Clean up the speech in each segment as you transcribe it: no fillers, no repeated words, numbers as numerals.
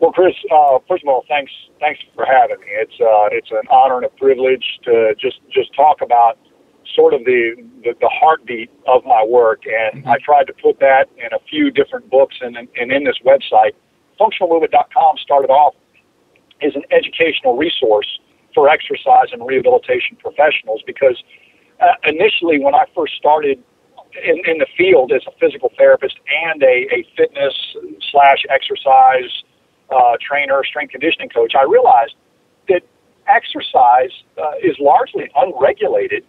Well, Chris, first of all, thanks for having me. It's an honor and a privilege to just talk about sort of the heartbeat of my work. And I tried to put that in a few different books and in this website. FunctionalMovement.com started off as an educational resource for exercise and rehabilitation professionals because initially when I first started in the field as a physical therapist and a fitness/exercise trainer, strength conditioning coach, I realized that exercise is largely unregulated,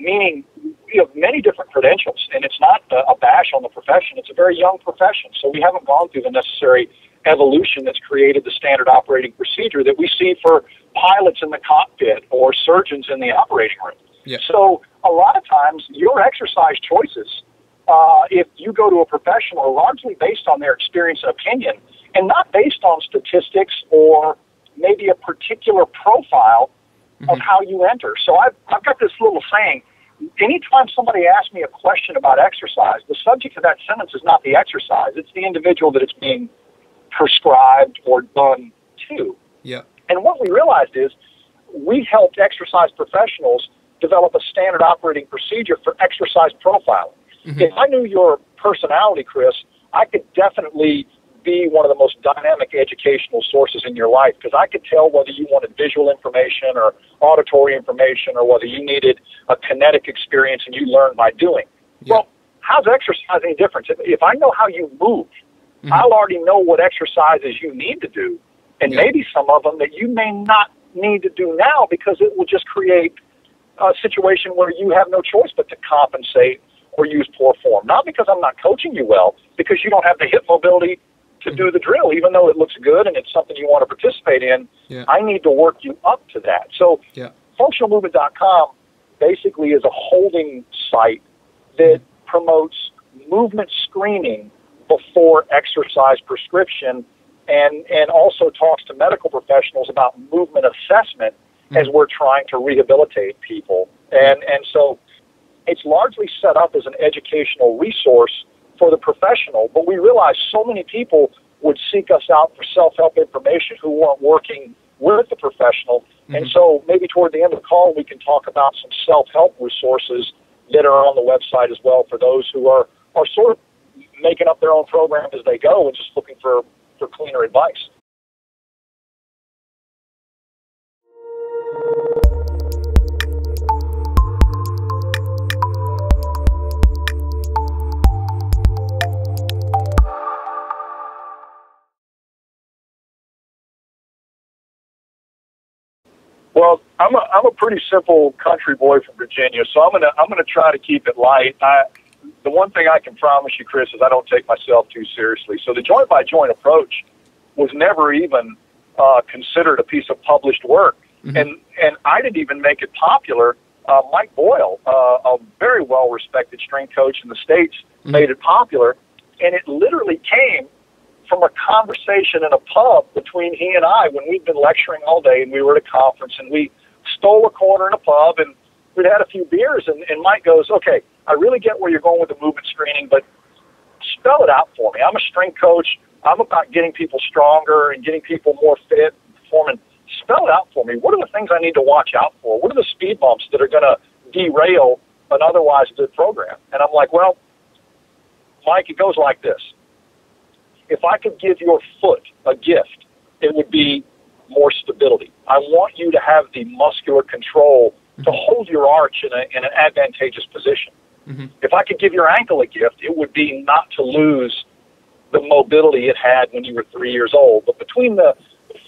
meaning you have many different credentials, and it's not a bash on the profession. It's a very young profession, so we haven't gone through the necessary evolution that's created the standard operating procedure that we see for pilots in the cockpit or surgeons in the operating room. Yeah. So a lot of times your exercise choices, if you go to a professional, are largely based on their experience and opinion and not based on statistics or maybe a particular profile of how you enter. So I've got this little saying, anytime somebody asks me a question about exercise, the subject of that sentence is not the exercise. It's the individual that it's being prescribed or done to. Yeah. And what we realized is we helped exercise professionals develop a standard operating procedure for exercise profiling. If I knew your personality, Chris, I could definitely be one of the most dynamic educational sources in your life because I could tell whether you wanted visual information or auditory information or whether you needed a kinetic experience and you learn by doing. Yeah. Well, how's exercise any different? If I know how you move, I'll already know what exercises you need to do and maybe some of them that you may not need to do now because it will just create a situation where you have no choice but to compensate or use poor form. Not because I'm not coaching you well, because you don't have the hip mobility to do the drill, even though it looks good and it's something you want to participate in. Yeah. I need to work you up to that. So FunctionalMovement.com basically is a holding site that promotes movement screening before exercise prescription and also talks to medical professionals about movement assessment as we're trying to rehabilitate people. And so it's largely set up as an educational resource for the professional, but we realized so many people would seek us out for self-help information who weren't working with the professional. And so maybe toward the end of the call, we can talk about some self-help resources that are on the website as well for those who are sort of making up their own program as they go and just looking for cleaner advice. Well, I'm a pretty simple country boy from Virginia, so I'm gonna try to keep it light. The one thing I can promise you, Chris, is I don't take myself too seriously. So the joint-by-joint approach was never even considered a piece of published work. And I didn't even make it popular. Mike Boyle, a very well-respected strength coach in the States, made it popular. And it literally came from a conversation in a pub between he and I when we'd been lecturing all day and we were at a conference and we stole a corner in a pub and we'd had a few beers and Mike goes, okay, I really get where you're going with the movement screening, but spell it out for me. I'm a strength coach. I'm about getting people stronger and getting people more fit and performing. Spell it out for me. What are the things I need to watch out for? What are the speed bumps that are going to derail an otherwise good program? And I'm like, well, Mike, it goes like this. If I could give your foot a gift, it would be more stability. I want you to have the muscular control to hold your arch in an advantageous position. If I could give your ankle a gift, it would be not to lose the mobility it had when you were 3 years old. But between the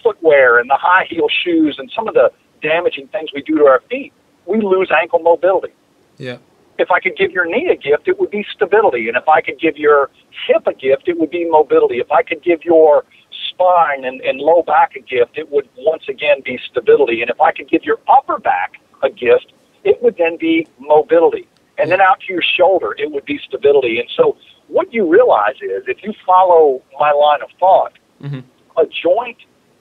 footwear and the high heel shoes and some of the damaging things we do to our feet, we lose ankle mobility. Yeah. If I could give your knee a gift, it would be stability. And if I could give your hip a gift, it would be mobility. If I could give your spine and low back a gift, it would once again be stability. And if I could give your upper back a gift, it would then be mobility. And then out to your shoulder, it would be stability. And so what you realize is if you follow my line of thought, a joint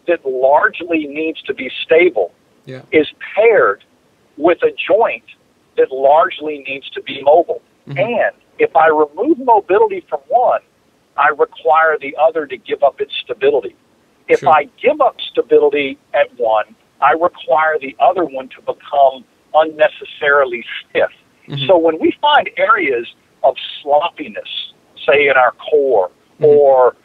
that largely needs to be stable is paired with a joint that largely needs to be mobile. And if I remove mobility from one, I require the other to give up its stability. If sure. I give up stability at one, I require the other one to become unnecessarily stiff. Mm-hmm. So when we find areas of sloppiness, say in our core, mm-hmm. or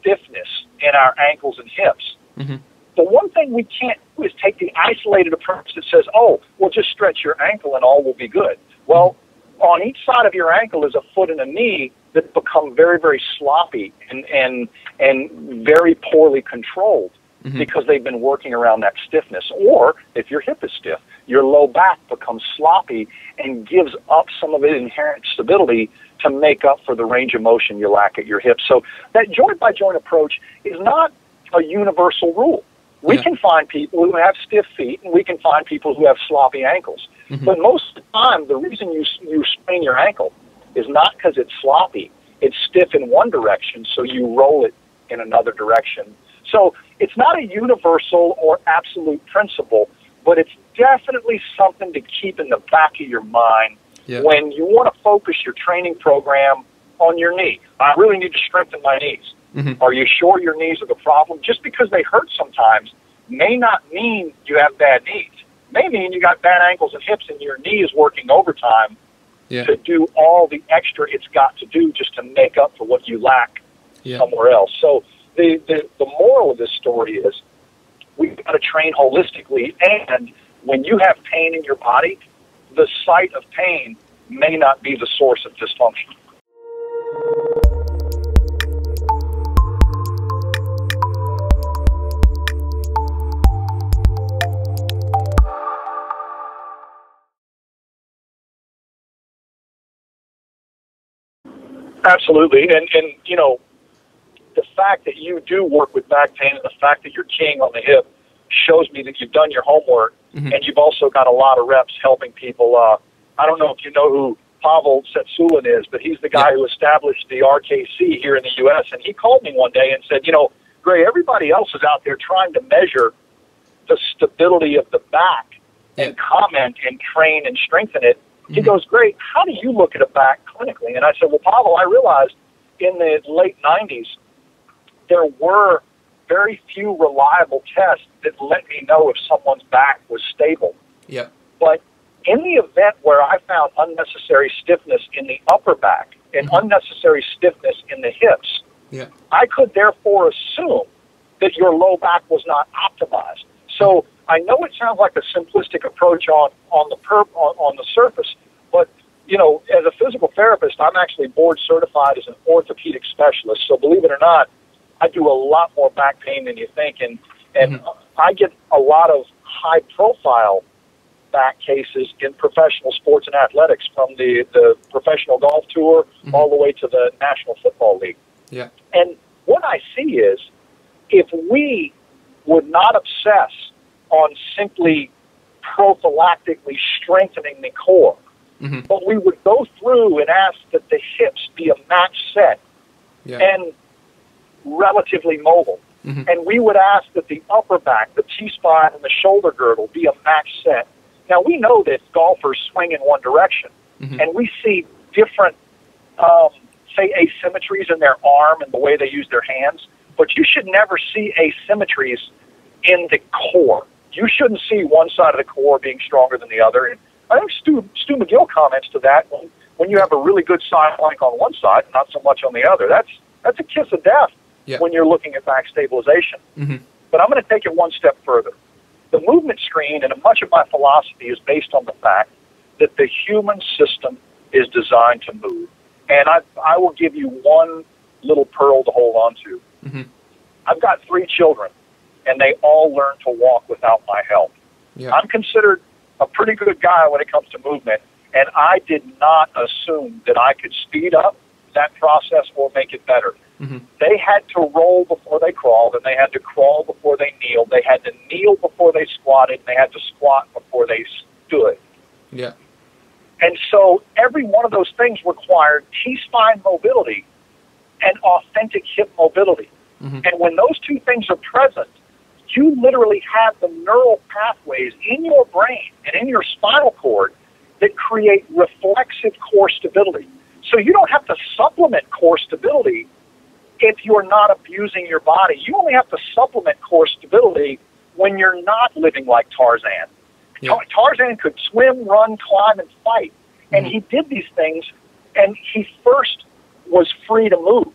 stiffness in our ankles and hips, mm-hmm. the one thing we can't do is take the isolated approach that says, oh, well, just stretch your ankle and all will be good. Well, on each side of your ankle is a foot and a knee that become very, very sloppy and very poorly controlled, mm-hmm. because they've been working around that stiffness. Or if your hip is stiff, your low back becomes sloppy and gives up some of its inherent stability to make up for the range of motion you lack at your hips. So that joint-by-joint approach is not a universal rule. We yeah. can find people who have stiff feet, and we can find people who have sloppy ankles. Mm-hmm. But most of the time, the reason you sprain your ankle is not because it's sloppy. It's stiff in one direction, so you roll it in another direction. So it's not a universal or absolute principle, but it's definitely something to keep in the back of your mind yeah. when you want to focus your training program on your knee. I really need to strengthen my knees. Mm-hmm. Are you sure your knees are the problem? Just because they hurt sometimes may not mean you have bad knees. May mean you got bad ankles and hips and your knee is working overtime yeah. to do all the extra it's got to do just to make up for what you lack yeah. somewhere else. So the moral of this story is we've got to train holistically, and when you have pain in your body, the site of pain may not be the source of dysfunction. Absolutely. And you know, the fact that you do work with back pain and the fact that you're keying on the hip shows me that you've done your homework, mm-hmm. and you've also got a lot of reps helping people. I don't know if you know who Pavel Setsulin is, but he's the guy yeah. who established the RKC here in the U.S., and he called me one day and said, you know, Gray, everybody else is out there trying to measure the stability of the back yeah. and comment and train and strengthen it. He goes, Gray, how do you look at a back clinically? And I said, well, Pavel, I realized in the late 90s, there were very few reliable tests that let me know if someone's back was stable. Yep. But in the event where I found unnecessary stiffness in the upper back and mm-hmm. unnecessary stiffness in the hips, yep. I could therefore assume that your low back was not optimized. So I know it sounds like a simplistic approach on the surface, but you know, as a physical therapist, I'm actually board certified as an orthopedic specialist. So believe it or not, I do a lot more back pain than you think, and mm-hmm. I get a lot of high profile back cases in professional sports and athletics, from the professional golf tour mm-hmm. all the way to the National Football League. Yeah. And what I see is, if we would not obsess on simply prophylactically strengthening the core, mm-hmm. but we would go through and ask that the hips be a match set yeah. and relatively mobile. Mm-hmm. And we would ask that the upper back, the T-spine, and the shoulder girdle be a match set. Now, we know that golfers swing in one direction, mm-hmm. and we see different, say, asymmetries in their arm and the way they use their hands, but you should never see asymmetries in the core. You shouldn't see one side of the core being stronger than the other. And I think Stu McGill comments to that when you have a really good side plank on one side, not so much on the other. That's a kiss of death yeah. when you're looking at back stabilization. Mm-hmm. But I'm going to take it one step further. The movement screen, and much of my philosophy is based on the fact that the human system is designed to move. And I will give you one little pearl to hold on to. Mm-hmm. I've got 3 children, and they all learn to walk without my help. Yeah. I'm considered a pretty good guy when it comes to movement, and I did not assume that I could speed up that process or make it better. Mm-hmm. They had to roll before they crawled, and they had to crawl before they kneeled. They had to kneel before they squatted, and they had to squat before they stood. Yeah. And so every one of those things required T-spine mobility and authentic hip mobility. Mm-hmm. And when those two things are present, you literally have the neural pathways in your brain and in your spinal cord that create reflexive core stability. So you don't have to supplement core stability if you're not abusing your body. You only have to supplement core stability when you're not living like Tarzan. Yeah. Tarzan could swim, run, climb, and fight. And he did these things, and he first was free to move.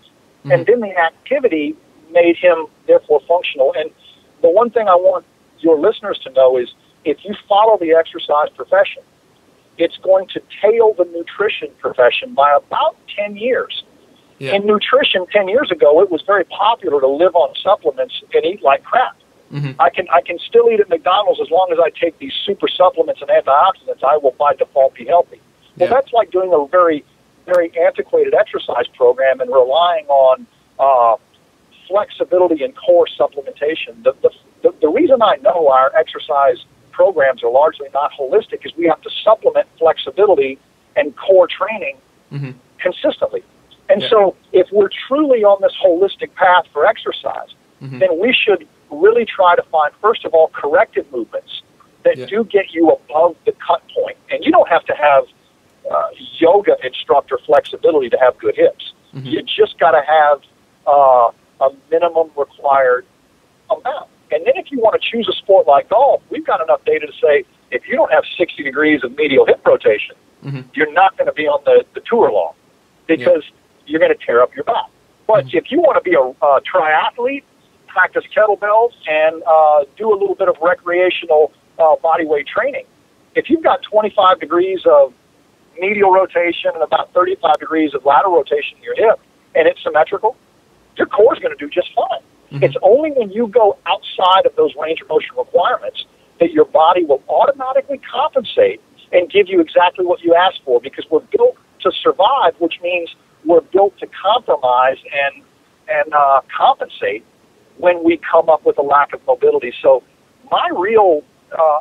And then the activity made him, therefore, functional. And the one thing I want your listeners to know is if you follow the exercise profession, it's going to tail the nutrition profession by about 10 years. Yeah. In nutrition, 10 years ago, it was very popular to live on supplements and eat like crap. Mm-hmm. I can still eat at McDonald's as long as I take these super supplements and antioxidants. I will by default be healthy. Well, that's like doing a very, very antiquated exercise program and relying on flexibility and core supplementation. The reason I know our exercise programs are largely not holistic is we have to supplement flexibility and core training consistently. And so if we're truly on this holistic path for exercise, then we should really try to find, first of all, corrective movements that do get you above the cut point. And you don't have to have yoga instructor flexibility to have good hips. You just got to have a minimum required amount. And then if you want to choose a sport like golf, we've got enough data to say if you don't have 60 degrees of medial hip rotation, you're not going to be on the tour long because you're going to tear up your back. But if you want to be a triathlete, practice kettlebells and do a little bit of recreational bodyweight training. If you've got 25 degrees of medial rotation and about 35 degrees of lateral rotation in your hip, and it's symmetrical, your core is going to do just fine. It's only when you go outside of those range of motion requirements that your body will automatically compensate and give you exactly what you asked for, because we're built to survive, which means we're built to compromise and compensate when we come up with a lack of mobility. So my real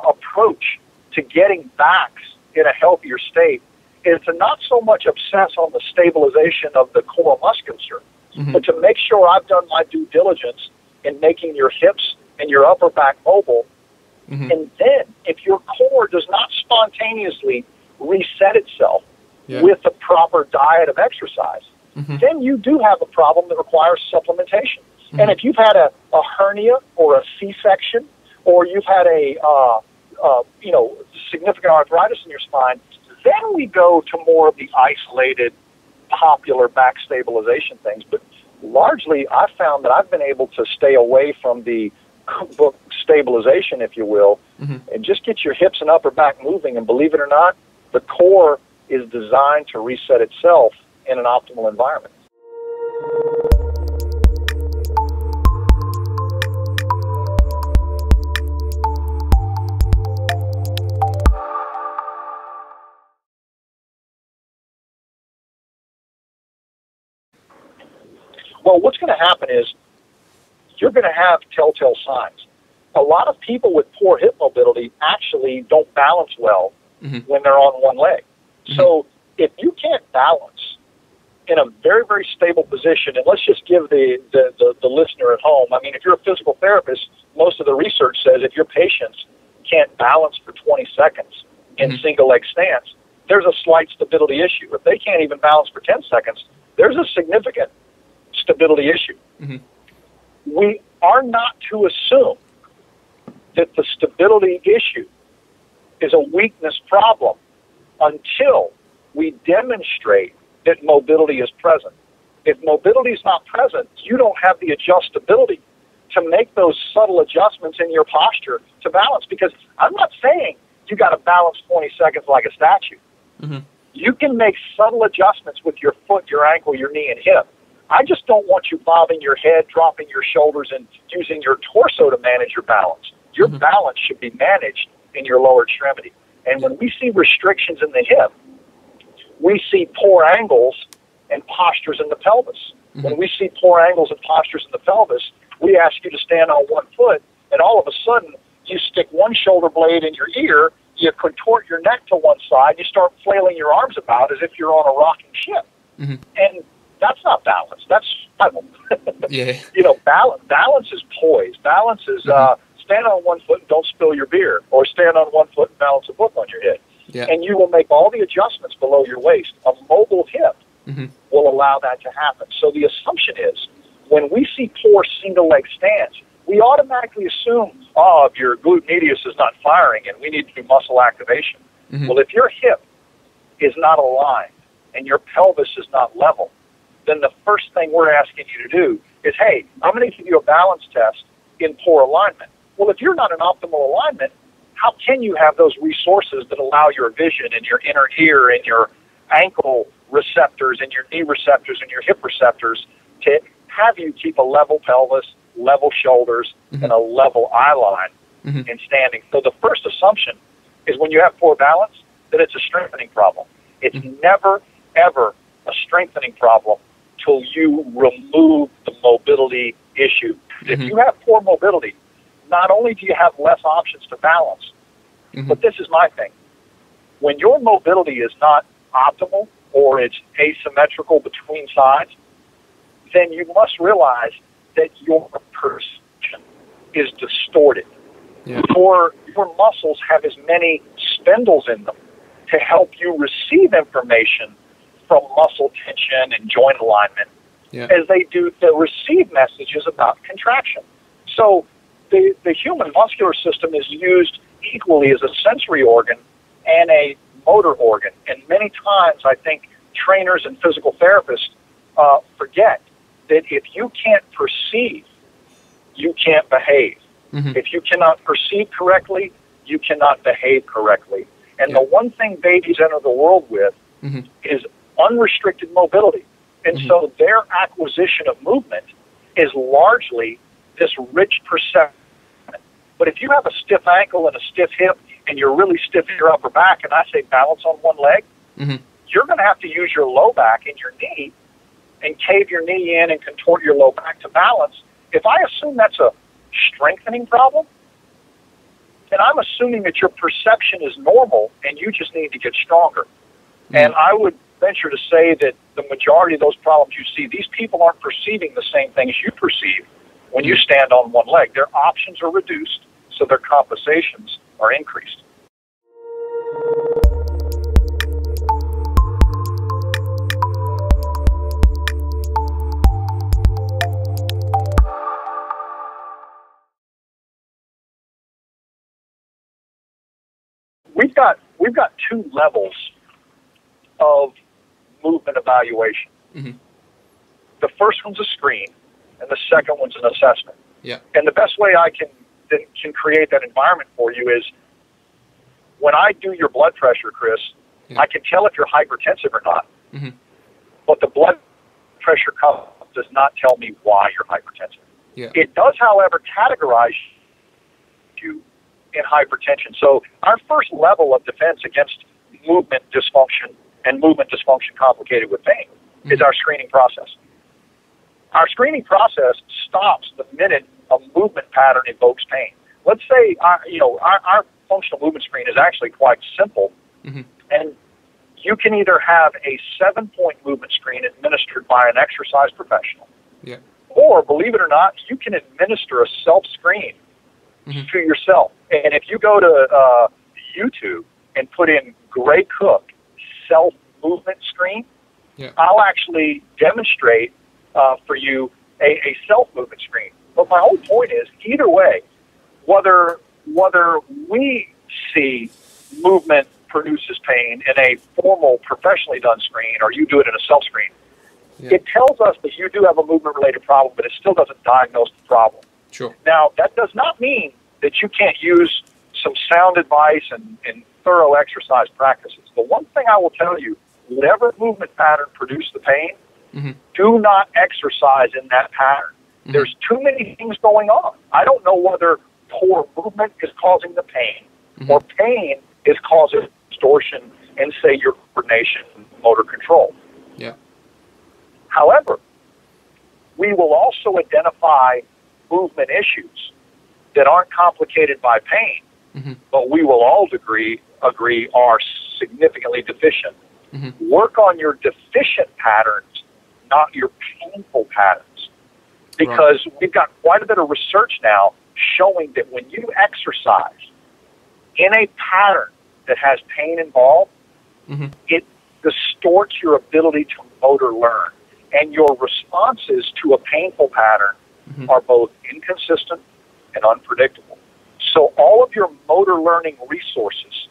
approach to getting backs in a healthier state is to not so much obsess on the stabilization of the core musculature, but to make sure I've done my due diligence in making your hips and your upper back mobile. And then if your core does not spontaneously reset itself with the proper diet of exercise, then you do have a problem that requires supplementation. And if you've had a hernia or a C-section, or you've had a significant arthritis in your spine, then we go to more of the isolated, popular back stabilization things. But largely, I've found that I've been able to stay away from the cookbook stabilization, if you will, and just get your hips and upper back moving. And believe it or not, the core is designed to reset itself in an optimal environment. Well, what's going to happen is you're going to have telltale signs. A lot of people with poor hip mobility actually don't balance well when they're on one leg. So if you can't balance in a very, very stable position, and let's just give the listener at home, I mean, if you're a physical therapist, most of the research says if your patients can't balance for 20 seconds in single leg stance, there's a slight stability issue. If they can't even balance for 10 seconds, there's a significant stability issue. We are not to assume that the stability issue is a weakness problem until we demonstrate that mobility is present. If mobility is not present, you don't have the adjustability to make those subtle adjustments in your posture to balance, because I'm not saying you got to balance 20 seconds like a statue. You can make subtle adjustments with your foot, your ankle, your knee, and hip. I just don't want you bobbing your head, dropping your shoulders, and using your torso to manage your balance. Your balance should be managed in your lower extremity. And when we see restrictions in the hip, we see poor angles and postures in the pelvis. When we see poor angles and postures in the pelvis, we ask you to stand on one foot, and all of a sudden, you stick one shoulder blade in your ear, you contort your neck to one side, you start flailing your arms about as if you're on a rocking ship. And that's not balance. That's straddle. You know, balance is poise. Balance is stand on one foot and don't spill your beer, or stand on one foot and balance a book on your head. And you will make all the adjustments below your waist. A mobile hip will allow that to happen. So the assumption is when we see poor single leg stance, we automatically assume, oh, your glute medius is not firing and we need to do muscle activation. Mm-hmm. Well, if your hip is not aligned and your pelvis is not level, then the first thing we're asking you to do is, hey, I'm going to give you a balance test in poor alignment. Well, if you're not in optimal alignment, how can you have those resources that allow your vision and your inner ear and your ankle receptors and your knee receptors and your hip receptors to have you keep a level pelvis, level shoulders, mm-hmm. and a level eye line mm-hmm. in standing? So the first assumption is when you have poor balance, that it's a strengthening problem. It's mm-hmm. never, ever a strengthening problem till you remove the mobility issue. Mm-hmm. If you have poor mobility, not only do you have less options to balance, mm-hmm. but this is my thing. When your mobility is not optimal or it's asymmetrical between sides, then you must realize that your perception is distorted. Yeah. Your muscles have as many spindles in them to help you receive information from muscle tension and joint alignment yeah. as they do to receive messages about contraction. So the human muscular system is used equally as a sensory organ and a motor organ. And many times I think trainers and physical therapists forget that if you can't perceive, you can't behave. Mm-hmm. If you cannot perceive correctly, you cannot behave correctly. And yeah. the one thing babies enter the world with mm-hmm. is unrestricted mobility. And mm-hmm. so their acquisition of movement is largely this rich perception. But if you have a stiff ankle and a stiff hip and you're really stiff in your upper back, and I say balance on one leg, mm-hmm. you're going to have to use your low back and your knee and cave your knee in and contort your low back to balance. If I assume that's a strengthening problem, then I'm assuming that your perception is normal and you just need to get stronger. Mm-hmm. And I would venture to say that the majority of those problems you see, these people aren't perceiving the same things you perceive when you stand on one leg. Their options are reduced, so their compensations are increased. We've got two levels of movement evaluation. Mm-hmm. The first one's a screen, and the second one's an assessment. Yeah. And the best way I can create that environment for you is when I do your blood pressure, Chris, yeah. I can tell if you're hypertensive or not. Mm-hmm. But the blood pressure cuff does not tell me why you're hypertensive. Yeah. It does, however, categorize you in hypertension. So our first level of defense against movement dysfunction and movement dysfunction complicated with pain mm-hmm. is our screening process. Our screening process stops the minute a movement pattern evokes pain. Let's say our functional movement screen is actually quite simple, mm-hmm. and you can either have a 7-point movement screen administered by an exercise professional, yeah. or, believe it or not, you can administer a self-screen mm-hmm. to yourself. And if you go to YouTube and put in Gray Cook self-movement screen, yeah. I'll actually demonstrate for you a self-movement screen. But my whole point is, either way, whether we see movement produces pain in a formal, professionally done screen, or you do it in a self-screen, yeah. it tells us that you do have a movement-related problem, but it still doesn't diagnose the problem. Sure. Now, that does not mean that you can't use some sound advice and thorough exercise practices. The one thing I will tell you, whatever movement pattern produces the pain, mm-hmm. do not exercise in that pattern. Mm-hmm. There's too many things going on. I don't know whether poor movement is causing the pain mm-hmm. or pain is causing distortion in, say, your coordination and motor control. Yeah. However, we will also identify movement issues that aren't complicated by pain, mm-hmm. but we will all agree are significantly deficient. Mm-hmm. Work on your deficient patterns, not your painful patterns, because right. we've got quite a bit of research now showing that when you exercise in a pattern that has pain involved, mm-hmm. it distorts your ability to motor learn. and your responses to a painful pattern are both inconsistent and unpredictable. So all of your motor learning resources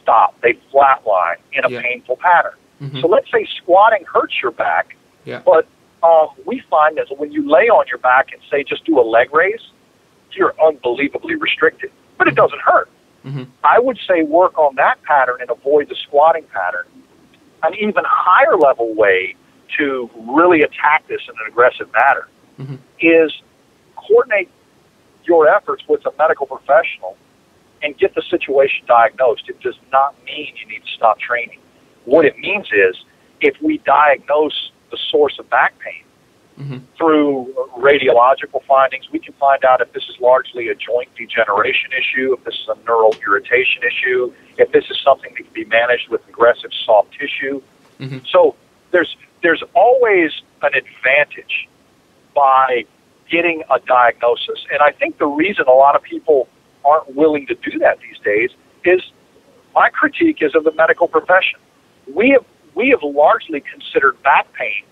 stop. They flatline in a painful pattern. So let's say squatting hurts your back, but we find that when you lay on your back and say just do a leg raise, you're unbelievably restricted, but it doesn't hurt. I would say work on that pattern and avoid the squatting pattern. An even higher level way to really attack this in an aggressive manner is coordinate your efforts with a medical professional and get the situation diagnosed. It does not mean you need to stop training. What it means is if we diagnose the source of back pain through radiological findings, we can find out if this is largely a joint degeneration issue, if this is a neural irritation issue, if this is something that can be managed with aggressive soft tissue. So there's always an advantage by getting a diagnosis. And I think the reason a lot of people aren't willing to do that these days is my critique is of the medical profession. We have largely considered back pain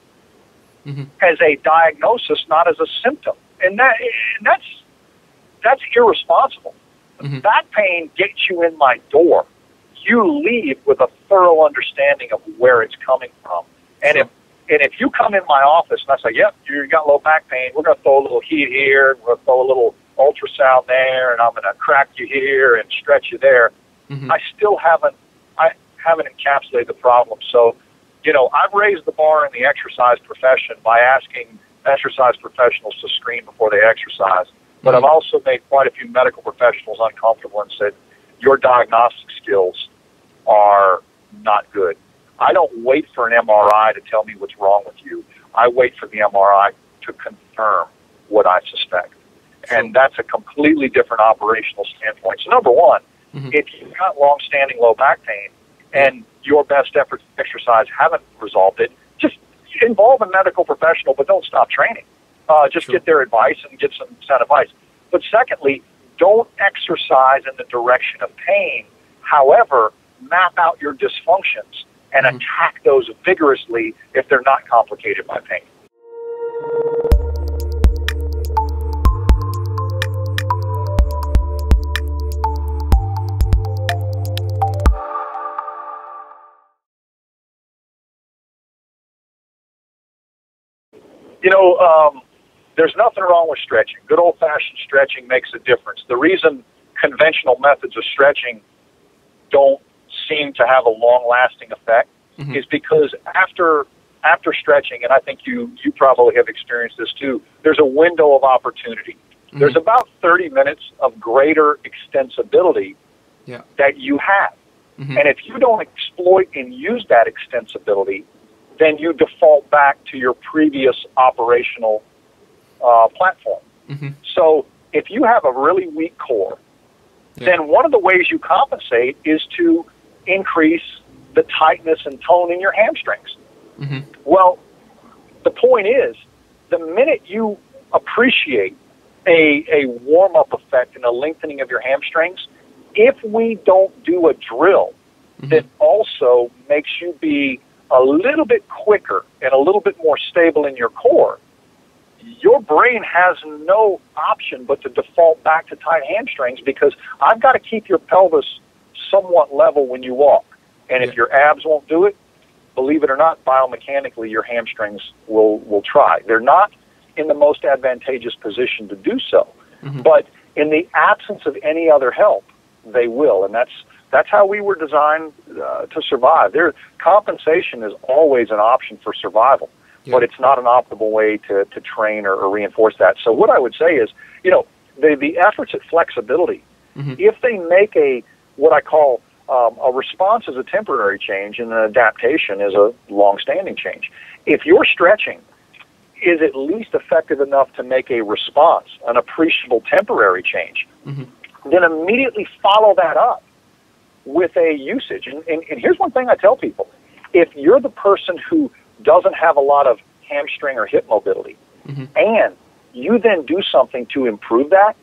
as a diagnosis, not as a symptom. And that's irresponsible. Back pain gets you in my door. You leave with a thorough understanding of where it's coming from. And if you come in my office and I say, yep, you got low back pain, we're going to throw a little heat here, we're going to throw a little ultrasound there, and I'm going to crack you here and stretch you there, I still haven't encapsulated the problem. So, you know, I've raised the bar in the exercise profession by asking exercise professionals to screen before they exercise. But I've also made quite a few medical professionals uncomfortable and said, your diagnostic skills are not good. I don't wait for an MRI to tell me what's wrong with you. I wait for the MRI to confirm what I suspect. And that's a completely different operational standpoint. So number one, if you've got long-standing low back pain, and your best efforts to exercise haven't resolved it, just involve a medical professional, but don't stop training. Just get their advice and get some sound advice. But secondly, don't exercise in the direction of pain. However, map out your dysfunctions and attack those vigorously if they're not complicated by pain. You know, there's nothing wrong with stretching. Good old-fashioned stretching makes a difference. The reason conventional methods of stretching don't seem to have a long-lasting effect is because after stretching, and I think you probably have experienced this too, there's a window of opportunity. There's about 30 minutes of greater extensibility that you have. And if you don't exploit and use that extensibility, then you default back to your previous operational platform. So if you have a really weak core, then one of the ways you compensate is to increase the tightness and tone in your hamstrings. Well, the point is, the minute you appreciate a warm-up effect and a lengthening of your hamstrings, if we don't do a drill that also makes you be a little bit quicker and a little bit more stable in your core, your brain has no option but to default back to tight hamstrings, because I've got to keep your pelvis somewhat level when you walk. And if your abs won't do it, believe it or not, biomechanically your hamstrings will try. They're not in the most advantageous position to do so. But in the absence of any other help, they will. And that's how we were designed to survive. Compensation is always an option for survival, but it's not an optimal way to train or reinforce that. So what I would say is, you know, the efforts at flexibility, if they make what I call a response as a temporary change and an adaptation as a long-standing change, if your stretching is at least effective enough to make a response, an appreciable temporary change, then immediately follow that up with a usage. And here's one thing I tell people. If you're the person who doesn't have a lot of hamstring or hip mobility, and you then do something to improve that,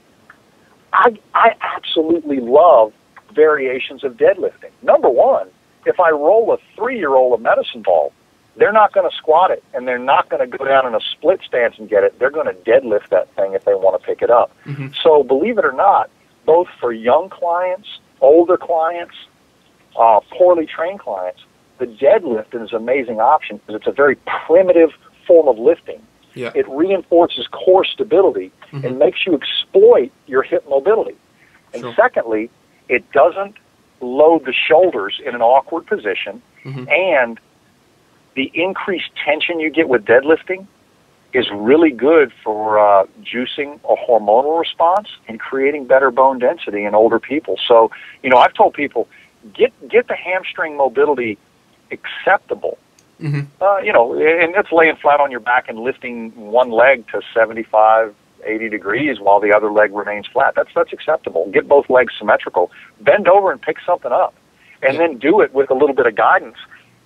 I absolutely love variations of deadlifting. Number one, if I roll a 3-year-old a medicine ball, they're not going to squat it, and they're not going to go down in a split stance and get it. They're going to deadlift that thing if they want to pick it up. Mm-hmm. So believe it or not, both for young clients, older clients, poorly trained clients, the deadlift is an amazing option because it's a very primitive form of lifting. Yeah. It reinforces core stability mm-hmm. and makes you exploit your hip mobility. And sure. secondly, it doesn't load the shoulders in an awkward position, mm-hmm. and the increased tension you get with deadlifting is really good for juicing a hormonal response and creating better bone density in older people. So, you know, I've told people, get the hamstring mobility acceptable. Mm-hmm. You know, and it's laying flat on your back and lifting one leg to 75, 80 degrees while the other leg remains flat. That's acceptable. Get both legs symmetrical. Bend over and pick something up. And then do it with a little bit of guidance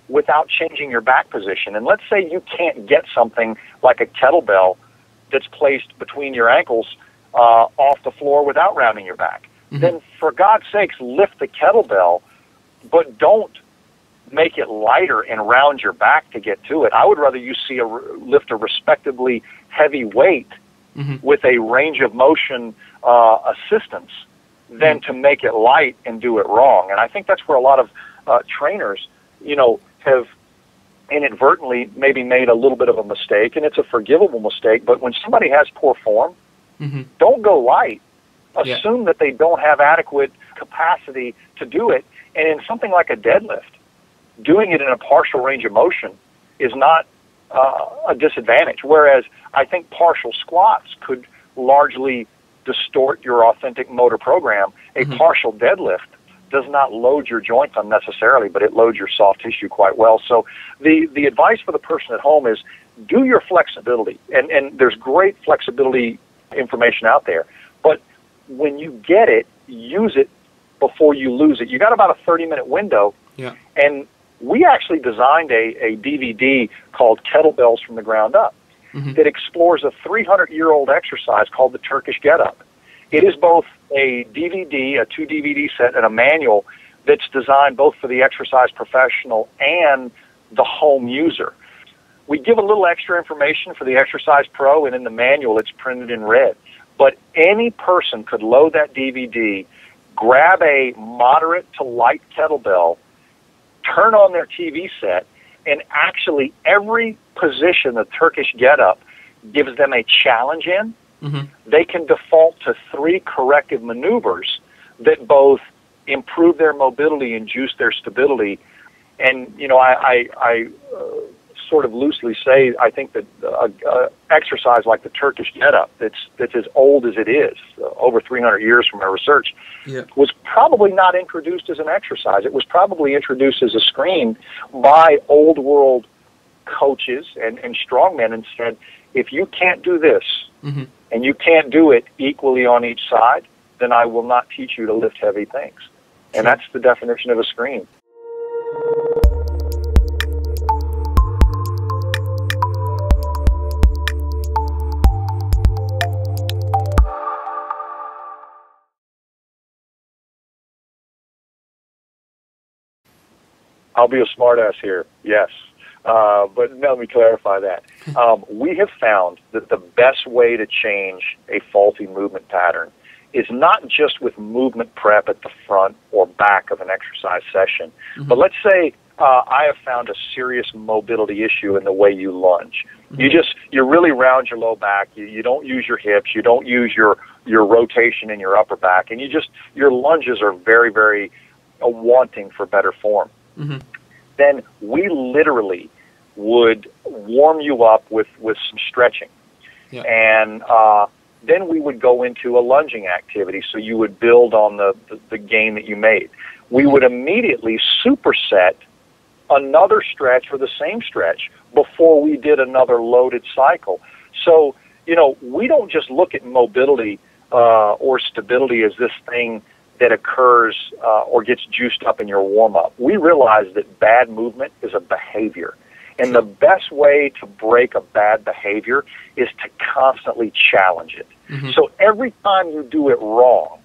without changing your back position. And let's say you can't get something like a kettlebell that's placed between your ankles off the floor without rounding your back. Mm-hmm. Then for God's sakes, lift the kettlebell, but don't make it lighter and round your back to get to it. I would rather you see lift a respectably heavy weight mm-hmm. with a range of motion assistance than mm-hmm. to make it light and do it wrong. And I think that's where a lot of trainers, you know, have inadvertently maybe made a little bit of a mistake, and it's a forgivable mistake, but when somebody has poor form, mm-hmm. don't go light. Assume that they don't have adequate capacity to do it, and in something like a deadlift, doing it in a partial range of motion is not a disadvantage, whereas I think partial squats could largely distort your authentic motor program. A mm-hmm. partial deadlift does not load your joints unnecessarily, but it loads your soft tissue quite well. So the advice for the person at home is do your flexibility, and there's great flexibility information out there, but when you get it, use it before you lose it. You got about a 30-minute window, and we actually designed a DVD called Kettlebells from the Ground Up mm-hmm. that explores a 300-year-old exercise called the Turkish Get-Up. It is both a DVD, a two-DVD set, and a manual that's designed both for the exercise professional and the home user. We give a little extra information for the exercise pro, and in the manual it's printed in red. But any person could load that DVD, grab a moderate to light kettlebell, turn on their TV set, and actually every position the Turkish Get-Up gives them a challenge in. Mm-hmm. They can default to three corrective maneuvers that both improve their mobility and juice their stability. And, you know, I sort of loosely say I think that exercise like the Turkish Get-Up that's as old as it is, over 300 years from our research, was probably not introduced as an exercise. It was probably introduced as a screen by old-world coaches and strongmen and said, if you can't do this, mm-hmm. and you can't do it equally on each side, then I will not teach you to lift heavy things. And that's the definition of a screen. I'll be a smartass here, yes. But let me clarify that. We have found that the best way to change a faulty movement pattern is not just with movement prep at the front or back of an exercise session. Mm-hmm. But let's say I have found a serious mobility issue in the way you lunge. Mm-hmm. You really round your low back. You don't use your hips. You don't use your rotation in your upper back. And your lunges are very, very wanting for better form. Mm-hmm. Then we literally would warm you up with some stretching. Yeah. And then we would go into a lunging activity, so you would build on the gain that you made. We would immediately superset another stretch or the same stretch before we did another loaded cycle. So, you know, we don't just look at mobility or stability as this thing that occurs or gets juiced up in your warm-up. We realize that bad movement is a behavior. And the best way to break a bad behavior is to constantly challenge it. Mm-hmm. So every time you do it wrong,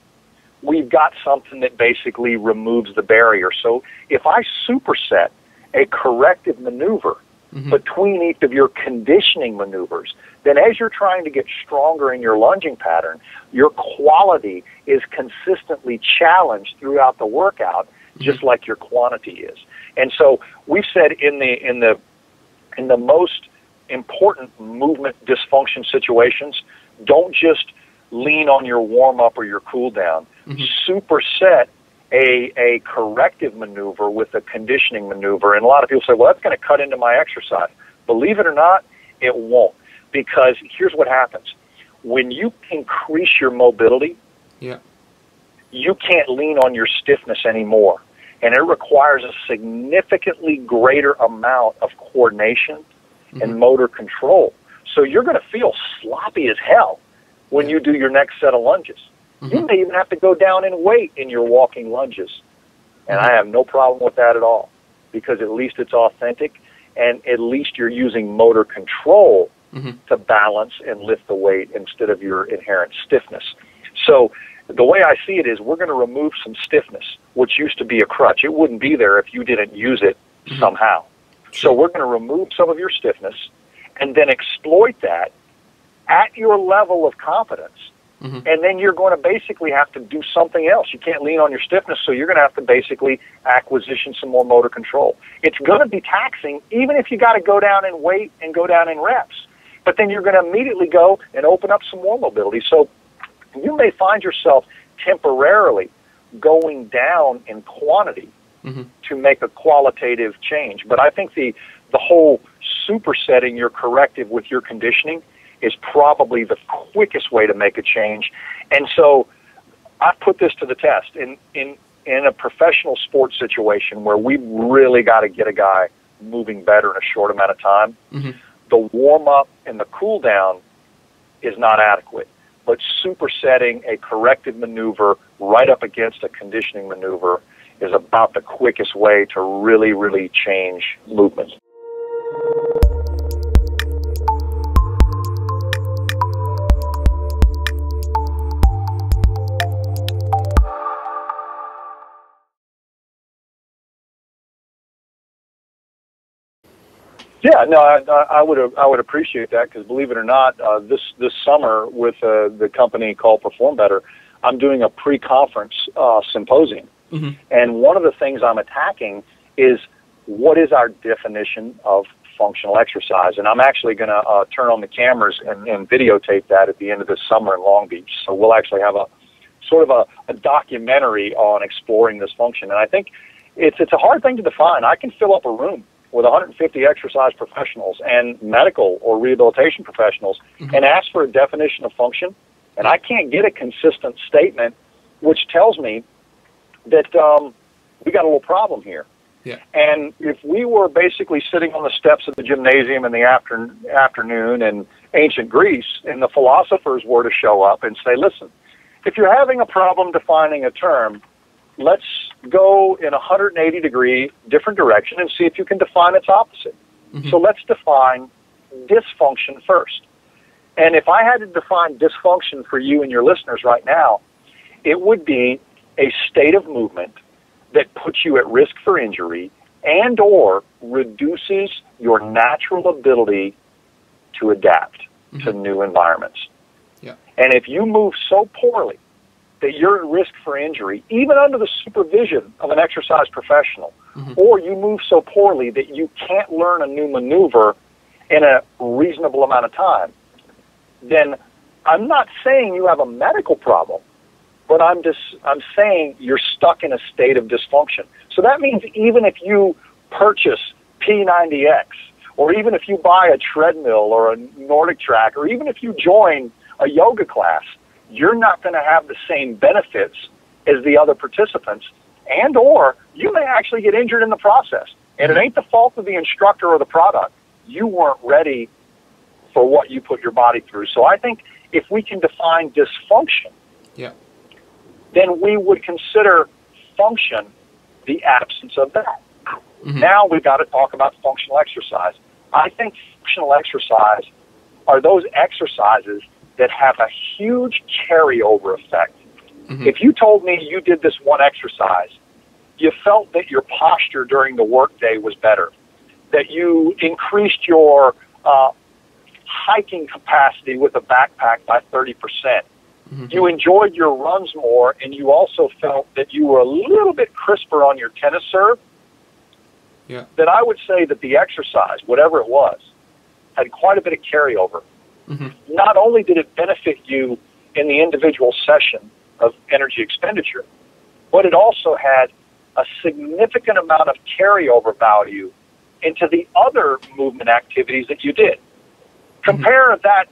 we've got something that basically removes the barrier. So if I superset a corrective maneuver mm-hmm. between each of your conditioning maneuvers, then as you're trying to get stronger in your lunging pattern, your quality is consistently challenged throughout the workout, mm-hmm. just like your quantity is. And so we've said in the most important movement dysfunction situations, don't just lean on your warm-up or your cool-down. Mm-hmm. Superset a corrective maneuver with a conditioning maneuver. And a lot of people say, well, that's going to cut into my exercise. Believe it or not, it won't. Because here's what happens. When you increase your mobility, yeah. you can't lean on your stiffness anymore. And it requires a significantly greater amount of coordination mm-hmm. and motor control. So you're going to feel sloppy as hell when you do your next set of lunges. Mm-hmm. You may even have to go down in weight in your walking lunges. And I have no problem with that at all, because at least it's authentic, and at least you're using motor control mm-hmm. to balance and lift the weight instead of your inherent stiffness. So the way I see it is, we're going to remove some stiffness, which used to be a crutch. It wouldn't be there if you didn't use it mm-hmm. somehow. Sure. So we're going to remove some of your stiffness and then exploit that at your level of competence, mm-hmm. and then you're going to basically have to do something else. You can't lean on your stiffness, so you're going to have to basically acquisition some more motor control. It's going to be taxing, even if you got to go down in weight and go down in reps, but then you're going to immediately go and open up some more mobility. So you may find yourself temporarily going down in quantity mm-hmm. to make a qualitative change. But I think the whole supersetting your corrective with your conditioning is probably the quickest way to make a change. And so I've put this to the test. In a professional sports situation where we really got to get a guy moving better in a short amount of time, mm-hmm. the warm-up and the cool-down is not adequate. But supersetting a corrective maneuver right up against a conditioning maneuver is about the quickest way to really, really change movement. Yeah, no, I would appreciate that, because believe it or not, this summer with the company called Perform Better, I'm doing a pre-conference symposium, mm-hmm. and one of the things I'm attacking is what is our definition of functional exercise, and I'm actually going to turn on the cameras and videotape that at the end of this summer in Long Beach, so we'll actually have a sort of a documentary on exploring this function, and I think it's a hard thing to define. I can fill up a room with 150 exercise professionals and medical or rehabilitation professionals mm-hmm. and ask for a definition of function, and I can't get a consistent statement, which tells me that we got a little problem here. Yeah. And if we were basically sitting on the steps of the gymnasium in the afternoon in ancient Greece, and the philosophers were to show up and say, listen, if you're having a problem defining a term, let's go in a 180-degree different direction and see if you can define its opposite. Mm-hmm. So let's define dysfunction first. And if I had to define dysfunction for you and your listeners right now, it would be a state of movement that puts you at risk for injury and or reduces your natural ability to adapt mm-hmm. to new environments. Yeah. And if you move so poorly that you're at risk for injury, even under the supervision of an exercise professional, mm-hmm. or you move so poorly that you can't learn a new maneuver in a reasonable amount of time, then I'm not saying you have a medical problem, but I'm saying you're stuck in a state of dysfunction. So that means even if you purchase P90X, or even if you buy a treadmill or a Nordic track, or even if you join a yoga class, you're not going to have the same benefits as the other participants, and or you may actually get injured in the process. And it ain't the fault of the instructor or the product. You weren't ready for what you put your body through. So I think if we can define dysfunction, yeah. then we would consider function the absence of that. Mm-hmm. Now we've got to talk about functional exercise. I think functional exercise are those exercises that have a huge carryover effect. Mm-hmm. If you told me you did this one exercise, you felt that your posture during the workday was better. that you increased your hiking capacity with a backpack by 30%. Mm-hmm. You enjoyed your runs more, and you also felt that you were a little bit crisper on your tennis serve. Yeah. Then I would say that the exercise, whatever it was, had quite a bit of carryover. Mm-hmm. Not only did it benefit you in the individual session of energy expenditure, but it also had a significant amount of carryover value into the other movement activities that you did. Compare mm-hmm. that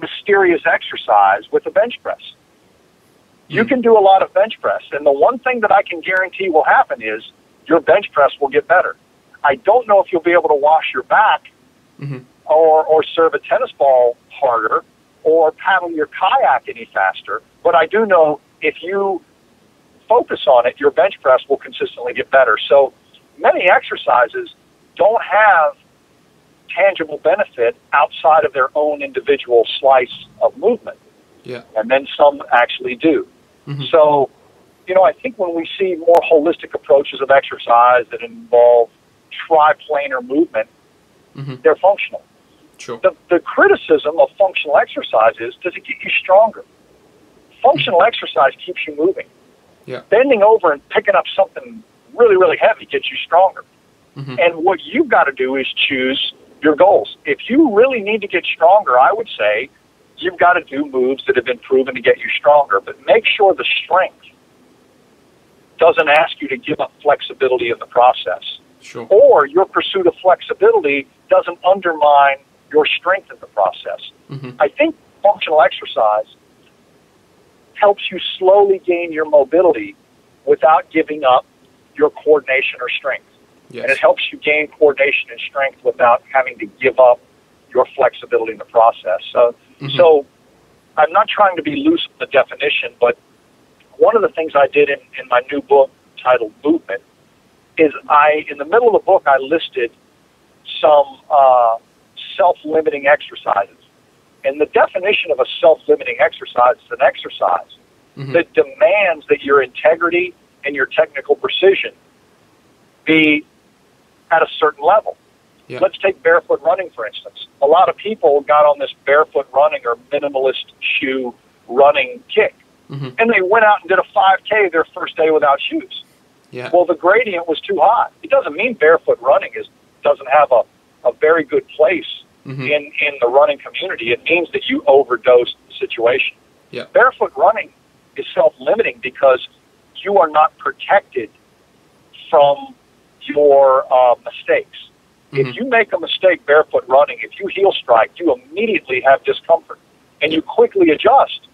mysterious exercise with the bench press. Mm-hmm. You can do a lot of bench press, and the one thing that I can guarantee will happen is your bench press will get better. I don't know if you'll be able to wash your back mm-hmm. or serve a tennis ball harder or paddle your kayak any faster, but I do know if you focus on it, your bench press will consistently get better. So many exercises don't have tangible benefit outside of their own individual slice of movement. Yeah. And then some actually do. Mm-hmm. So, you know, I think when we see more holistic approaches of exercise that involve triplanar movement, mm-hmm. they're functional. Sure. The criticism of functional exercise is, does it get you stronger? Functional mm-hmm. exercise keeps you moving. Yeah. Bending over and picking up something really, really heavy gets you stronger. Mm-hmm. And what you've got to do is choose your goals. If you really need to get stronger, I would say you've got to do moves that have been proven to get you stronger, but make sure the strength doesn't ask you to give up flexibility in the process. Sure. Or your pursuit of flexibility doesn't undermine your strength in the process. Mm-hmm. I think functional exercise helps you slowly gain your mobility without giving up your coordination or strength. Yes. And it helps you gain coordination and strength without having to give up your flexibility in the process. So, mm-hmm. so I'm not trying to be loose with the definition, but one of the things I did in my new book titled Movement is in the middle of the book, I listed some self-limiting exercises. And the definition of a self-limiting exercise is an exercise mm-hmm. that demands that your integrity and your technical precision be at a certain level. Yeah. Let's take barefoot running, for instance. A lot of people got on this barefoot running or minimalist shoe running kick, mm-hmm. and they went out and did a 5K their first day without shoes. Yeah. Well, the gradient was too high. It doesn't mean barefoot running doesn't have a very good place mm-hmm. in the running community. It means that you overdosed the situation. Yeah. Barefoot running is self-limiting because you are not protected from your mistakes. Mm-hmm. If you make a mistake barefoot running, if you heel strike, you immediately have discomfort, and you quickly adjust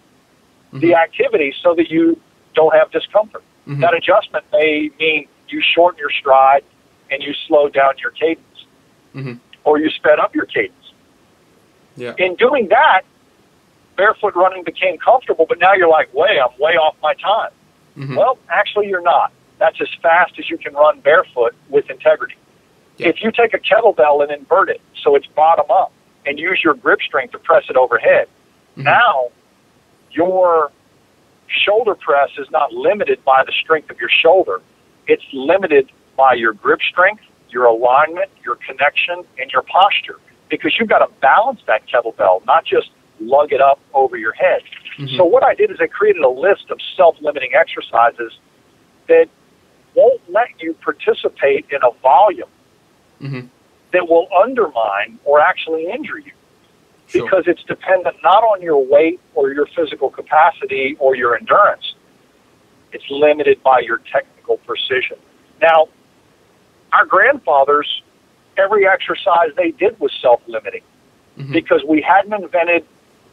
mm-hmm. the activity so that you don't have discomfort. Mm-hmm. That adjustment may mean you shorten your stride and you slow down your cadence, mm-hmm. or you sped up your cadence. Yeah. In doing that, barefoot running became comfortable, but now you're like, I'm way off my time. Mm-hmm. Well, actually, you're not. That's as fast as you can run barefoot with integrity. Yeah. If you take a kettlebell and invert it so it's bottom up and use your grip strength to press it overhead, mm-hmm. now your shoulder press is not limited by the strength of your shoulder. It's limited by your grip strength, your alignment, your connection, and your posture, because you've got to balance that kettlebell, not just lug it up over your head. Mm-hmm. So what I did is I created a list of self-limiting exercises that won't let you participate in a volume mm-hmm. that will undermine or actually injure you, sure. because it's dependent not on your weight or your physical capacity or your endurance. It's limited by your technical precision. Now, our grandfathers, every exercise they did was self-limiting mm-hmm. because we hadn't invented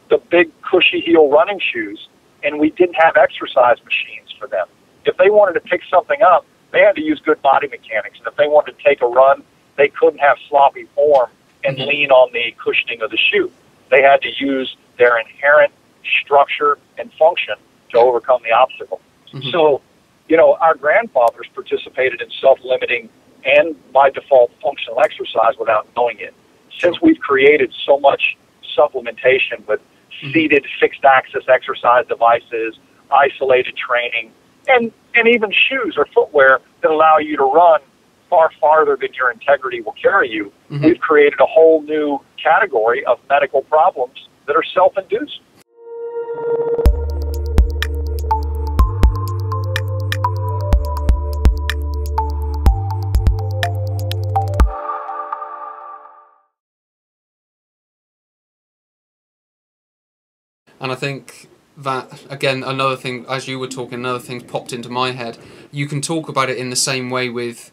the big cushy heel running shoes, and we didn't have exercise machines for them. If they wanted to pick something up, they had to use good body mechanics. And if they wanted to take a run, they couldn't have sloppy form and mm-hmm. lean on the cushioning of the shoe. They had to use their inherent structure and function to overcome the obstacle. Mm-hmm. So, you know, our grandfathers participated in self-limiting and, by default, functional exercise without knowing it. Since we've created so much supplementation with mm-hmm. seated fixed-axis exercise devices, isolated training, and even shoes or footwear that allow you to run far farther than your integrity will carry you, mm-hmm. we've created a whole new category of medical problems that are self-induced. And I think that, again, another thing, as you were talking, another thing popped into my head. You can talk about it in the same way with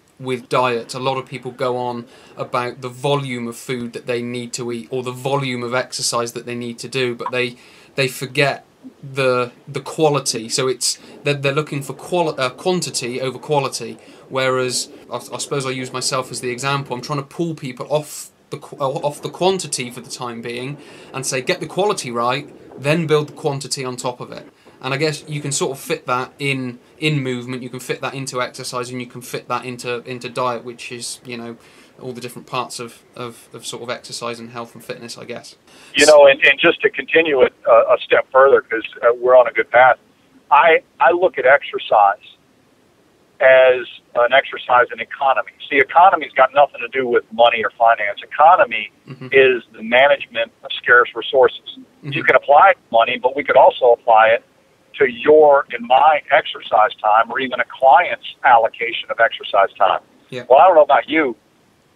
diet. A lot of people go on about the volume of food that they need to eat or the volume of exercise that they need to do, but they forget the quality. So it's they're looking for quantity over quality, whereas I suppose I use myself as the example. I'm trying to pull people off the quantity for the time being and say, get the quality right, then build the quantity on top of it. And I guess you can sort of fit that in movement, you can fit that into exercise, and you can fit that into diet, which is, you know, all the different parts of sort of exercise and health and fitness, I guess. You know, and just to continue it a step further, because we're on a good path, I look at exercise as an exercise in economy. See, economy's got nothing to do with money or finance. Economy mm-hmm. is the management of scarce resources. Mm-hmm. You can apply money, but we could also apply it to your and my exercise time, or even a client's allocation of exercise time. Yeah. Well, I don't know about you.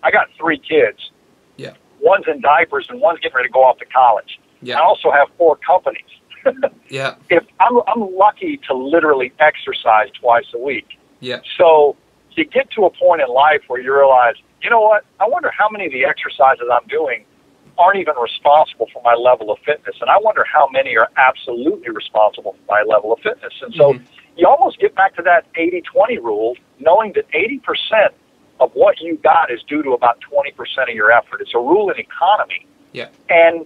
I got 3 kids. Yeah. One's in diapers and one's getting ready to go off to college. Yeah. I also have 4 companies. yeah. If I'm lucky to literally exercise twice a week. Yeah. So you get to a point in life where you realize, you know what, I wonder how many of the exercises I'm doing aren't even responsible for my level of fitness, and I wonder how many are absolutely responsible for my level of fitness. And so mm-hmm. you almost get back to that 80-20 rule, knowing that 80% of what you got is due to about 20% of your effort. It's a rule in economy. Yeah. And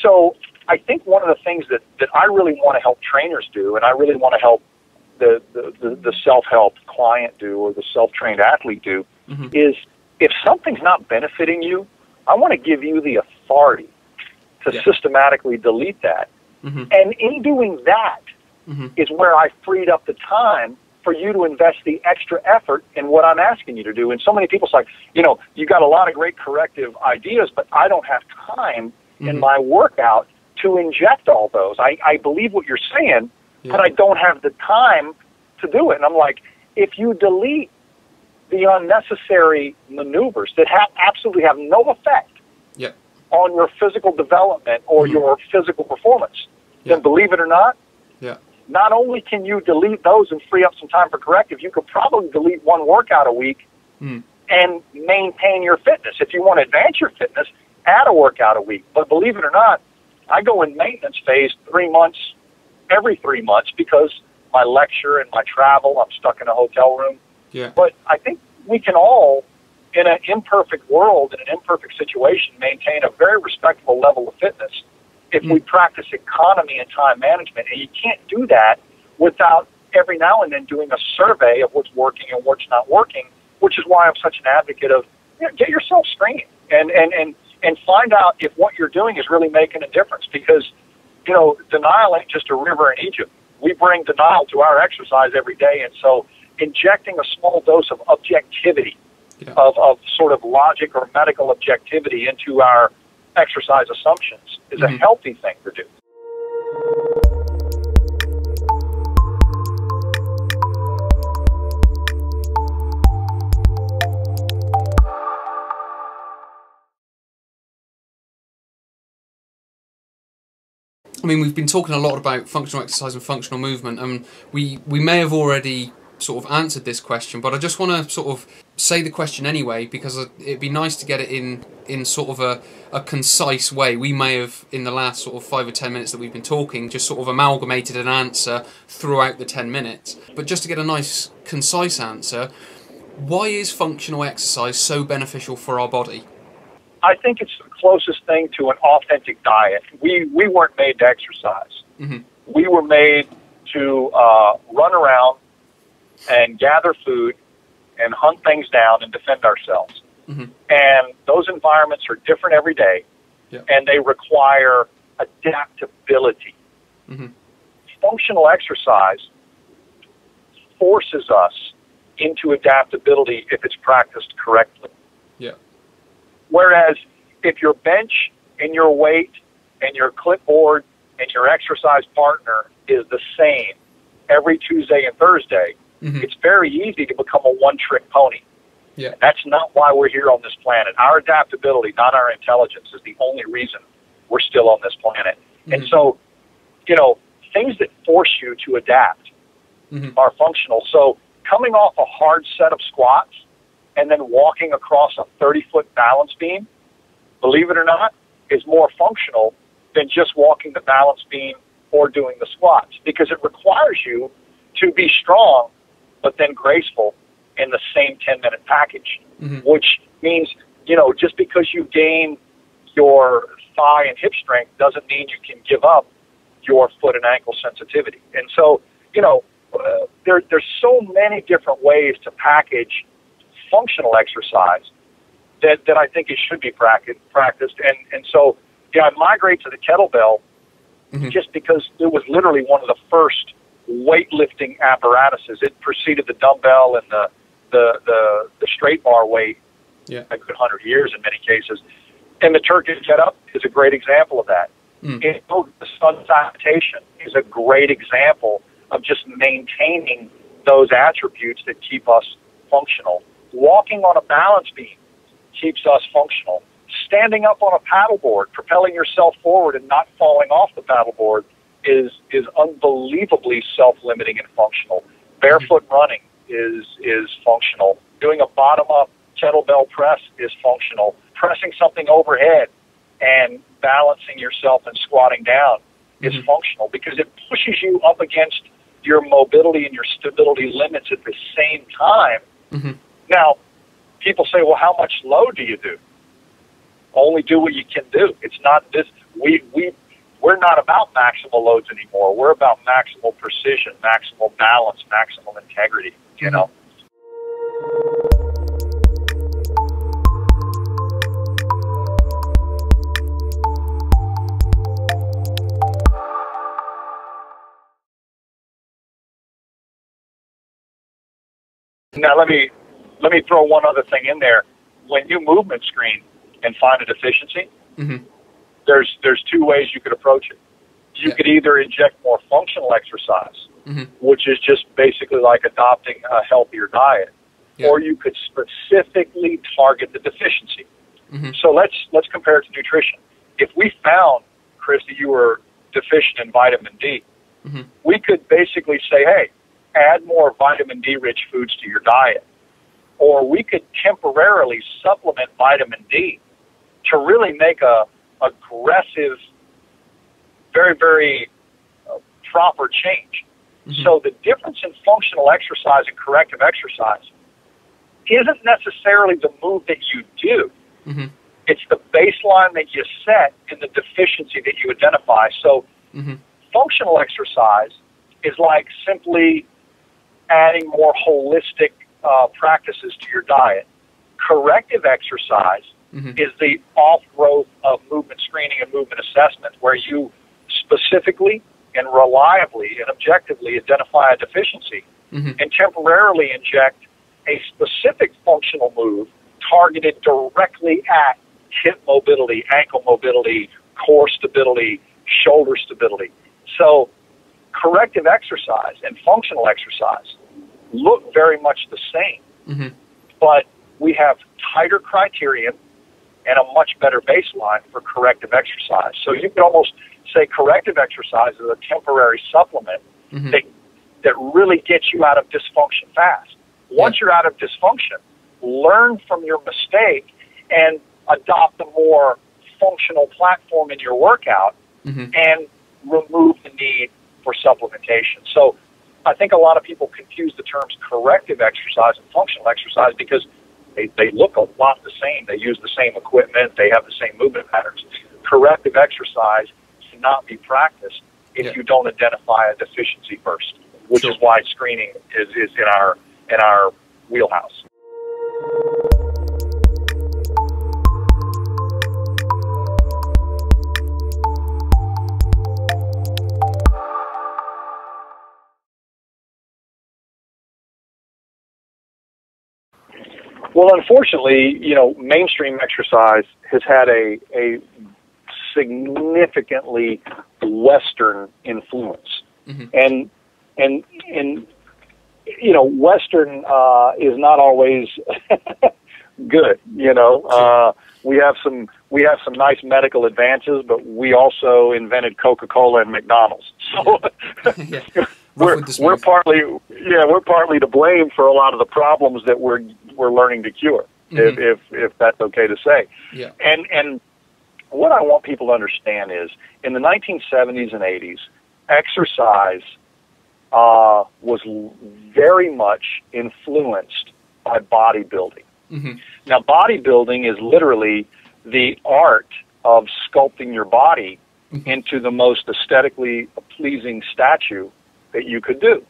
so I think one of the things that I really want to help trainers do, and I really want to help the self-help client do, or the self-trained athlete do, mm-hmm. is if something's not benefiting you, I want to give you the authority to yeah. systematically delete that. Mm-hmm. And in doing that mm-hmm. is where I freed up the time for you to invest the extra effort in what I'm asking you to do. And so many people's like, you know, you got a lot of great corrective ideas, but I don't have time mm-hmm. in my workout to inject all those. I believe what you're saying, yeah. but I don't have the time to do it. And I'm like, if you delete the unnecessary maneuvers that absolutely have no effect yeah. on your physical development or mm-hmm. your physical performance, yeah. then believe it or not, yeah. not only can you delete those and free up some time for corrective, you could probably delete one workout a week mm. and maintain your fitness. If you want to advance your fitness, add a workout a week. But believe it or not, I go in maintenance phase every 3 months because my lecture and my travel, I'm stuck in a hotel room. Yeah. But I think we can all, in an imperfect world, in an imperfect situation, maintain a very respectable level of fitness if mm. we practice economy and time management. And you can't do that without every now and then doing a survey of what's working and what's not working, which is why I'm such an advocate of, you know, get yourself screened and find out if what you're doing is really making a difference, because you know, denial ain't just a river in Egypt. We bring denial to our exercise every day, and so injecting a small dose of objectivity, yeah. of sort of logic or medical objectivity into our exercise assumptions is mm-hmm. a healthy thing to do. I mean, we've been talking a lot about functional exercise and functional movement, and we may have already sort of answered this question, but I just want to sort of say the question anyway, because it'd be nice to get it in sort of a concise way. We may have, in the last sort of 5 or 10 minutes that we've been talking, just sort of amalgamated an answer throughout the 10 minutes. But just to get a nice, concise answer, why is functional exercise so beneficial for our body? I think it's the closest thing to an authentic diet. We weren't made to exercise. Mm-hmm. We were made to run around and gather food and hunt things down and defend ourselves. Mm-hmm. And those environments are different every day, yeah. and they require adaptability. Mm-hmm. Functional exercise forces us into adaptability if it's practiced correctly. Yeah. Whereas if your bench and your weight and your clipboard and your exercise partner is the same every Tuesday and Thursday, mm-hmm. it's very easy to become a one-trick pony. Yeah. That's not why we're here on this planet. Our adaptability, not our intelligence, is the only reason we're still on this planet. Mm-hmm. And so, you know, things that force you to adapt mm-hmm. are functional. So coming off a hard set of squats and then walking across a 30-foot balance beam, believe it or not, is more functional than just walking the balance beam or doing the squats, because it requires you to be strong but then graceful in the same 10-minute package, mm-hmm. which means, you know, just because you gain your thigh and hip strength doesn't mean you can give up your foot and ankle sensitivity. And so, you know, there's so many different ways to package functional exercise that I think it should be practiced. And so, yeah, I migrate to the kettlebell mm-hmm. just because it was literally one of the first weightlifting apparatuses. It preceded the dumbbell and the straight bar weight yeah. a good 100 years in many cases. And the Turkish Get-Up is a great example of that. Mm. The sun salutation is a great example of just maintaining those attributes that keep us functional. Walking on a balance beam keeps us functional. Standing up on a paddleboard, propelling yourself forward and not falling off the paddleboard is unbelievably self-limiting and functional. Barefoot running is functional. Doing a bottom-up kettlebell press is functional. Pressing something overhead and balancing yourself and squatting down is mm-hmm. functional, because it pushes you up against your mobility and your stability limits at the same time. Mm-hmm. Now, people say, well, how much load do you do? Only do what you can do. It's not this. We're not about maximal loads anymore. We're about maximal precision, maximal balance, maximal integrity, you know? Now, let me throw one other thing in there. When you movement screen and find a deficiency, mm-hmm. There's two ways you could approach it. You yeah. could either inject more functional exercise, mm-hmm. which is just basically like adopting a healthier diet, yeah. or you could specifically target the deficiency. Mm-hmm. So let's compare it to nutrition. If we found, Chris, that you were deficient in vitamin D, mm-hmm. we could basically say, hey, add more vitamin D-rich foods to your diet. Or we could temporarily supplement vitamin D to really make a aggressive, very, very proper change. Mm-hmm. So the difference in functional exercise and corrective exercise isn't necessarily the move that you do. Mm-hmm. It's the baseline that you set and the deficiency that you identify. So mm-hmm. functional exercise is like simply adding more holistic practices to your diet. Corrective exercise mm-hmm. is the off-growth of movement screening and movement assessment, where you specifically and reliably and objectively identify a deficiency mm-hmm. and temporarily inject a specific functional move targeted directly at hip mobility, ankle mobility, core stability, shoulder stability. So corrective exercise and functional exercise look very much the same, mm-hmm. but we have tighter criterion and a much better baseline for corrective exercise. So you could almost say corrective exercise is a temporary supplement mm-hmm. that really gets you out of dysfunction fast. Once yeah. you're out of dysfunction, learn from your mistake and adopt a more functional platform in your workout mm-hmm. and remove the need for supplementation. So I think a lot of people confuse the terms corrective exercise and functional exercise because they look a lot the same. They use the same equipment. They have the same movement patterns. Corrective exercise cannot be practiced if yeah. you don't identify a deficiency first, which sure. is why screening is in our wheelhouse. Well, unfortunately, you know, mainstream exercise has had a significantly Western influence. Mm-hmm. And you know, Western is not always good. You know, we have some nice medical advances, but we also invented Coca-Cola and McDonald's. So yeah. Yeah. we're partly to blame for a lot of the problems that we're learning to cure, mm-hmm. if that's okay to say. Yeah. And what I want people to understand is in the 1970s and 80s, exercise was very much influenced by bodybuilding. Mm-hmm. Now, bodybuilding is literally the art of sculpting your body mm-hmm. into the most aesthetically pleasing statue that you could do.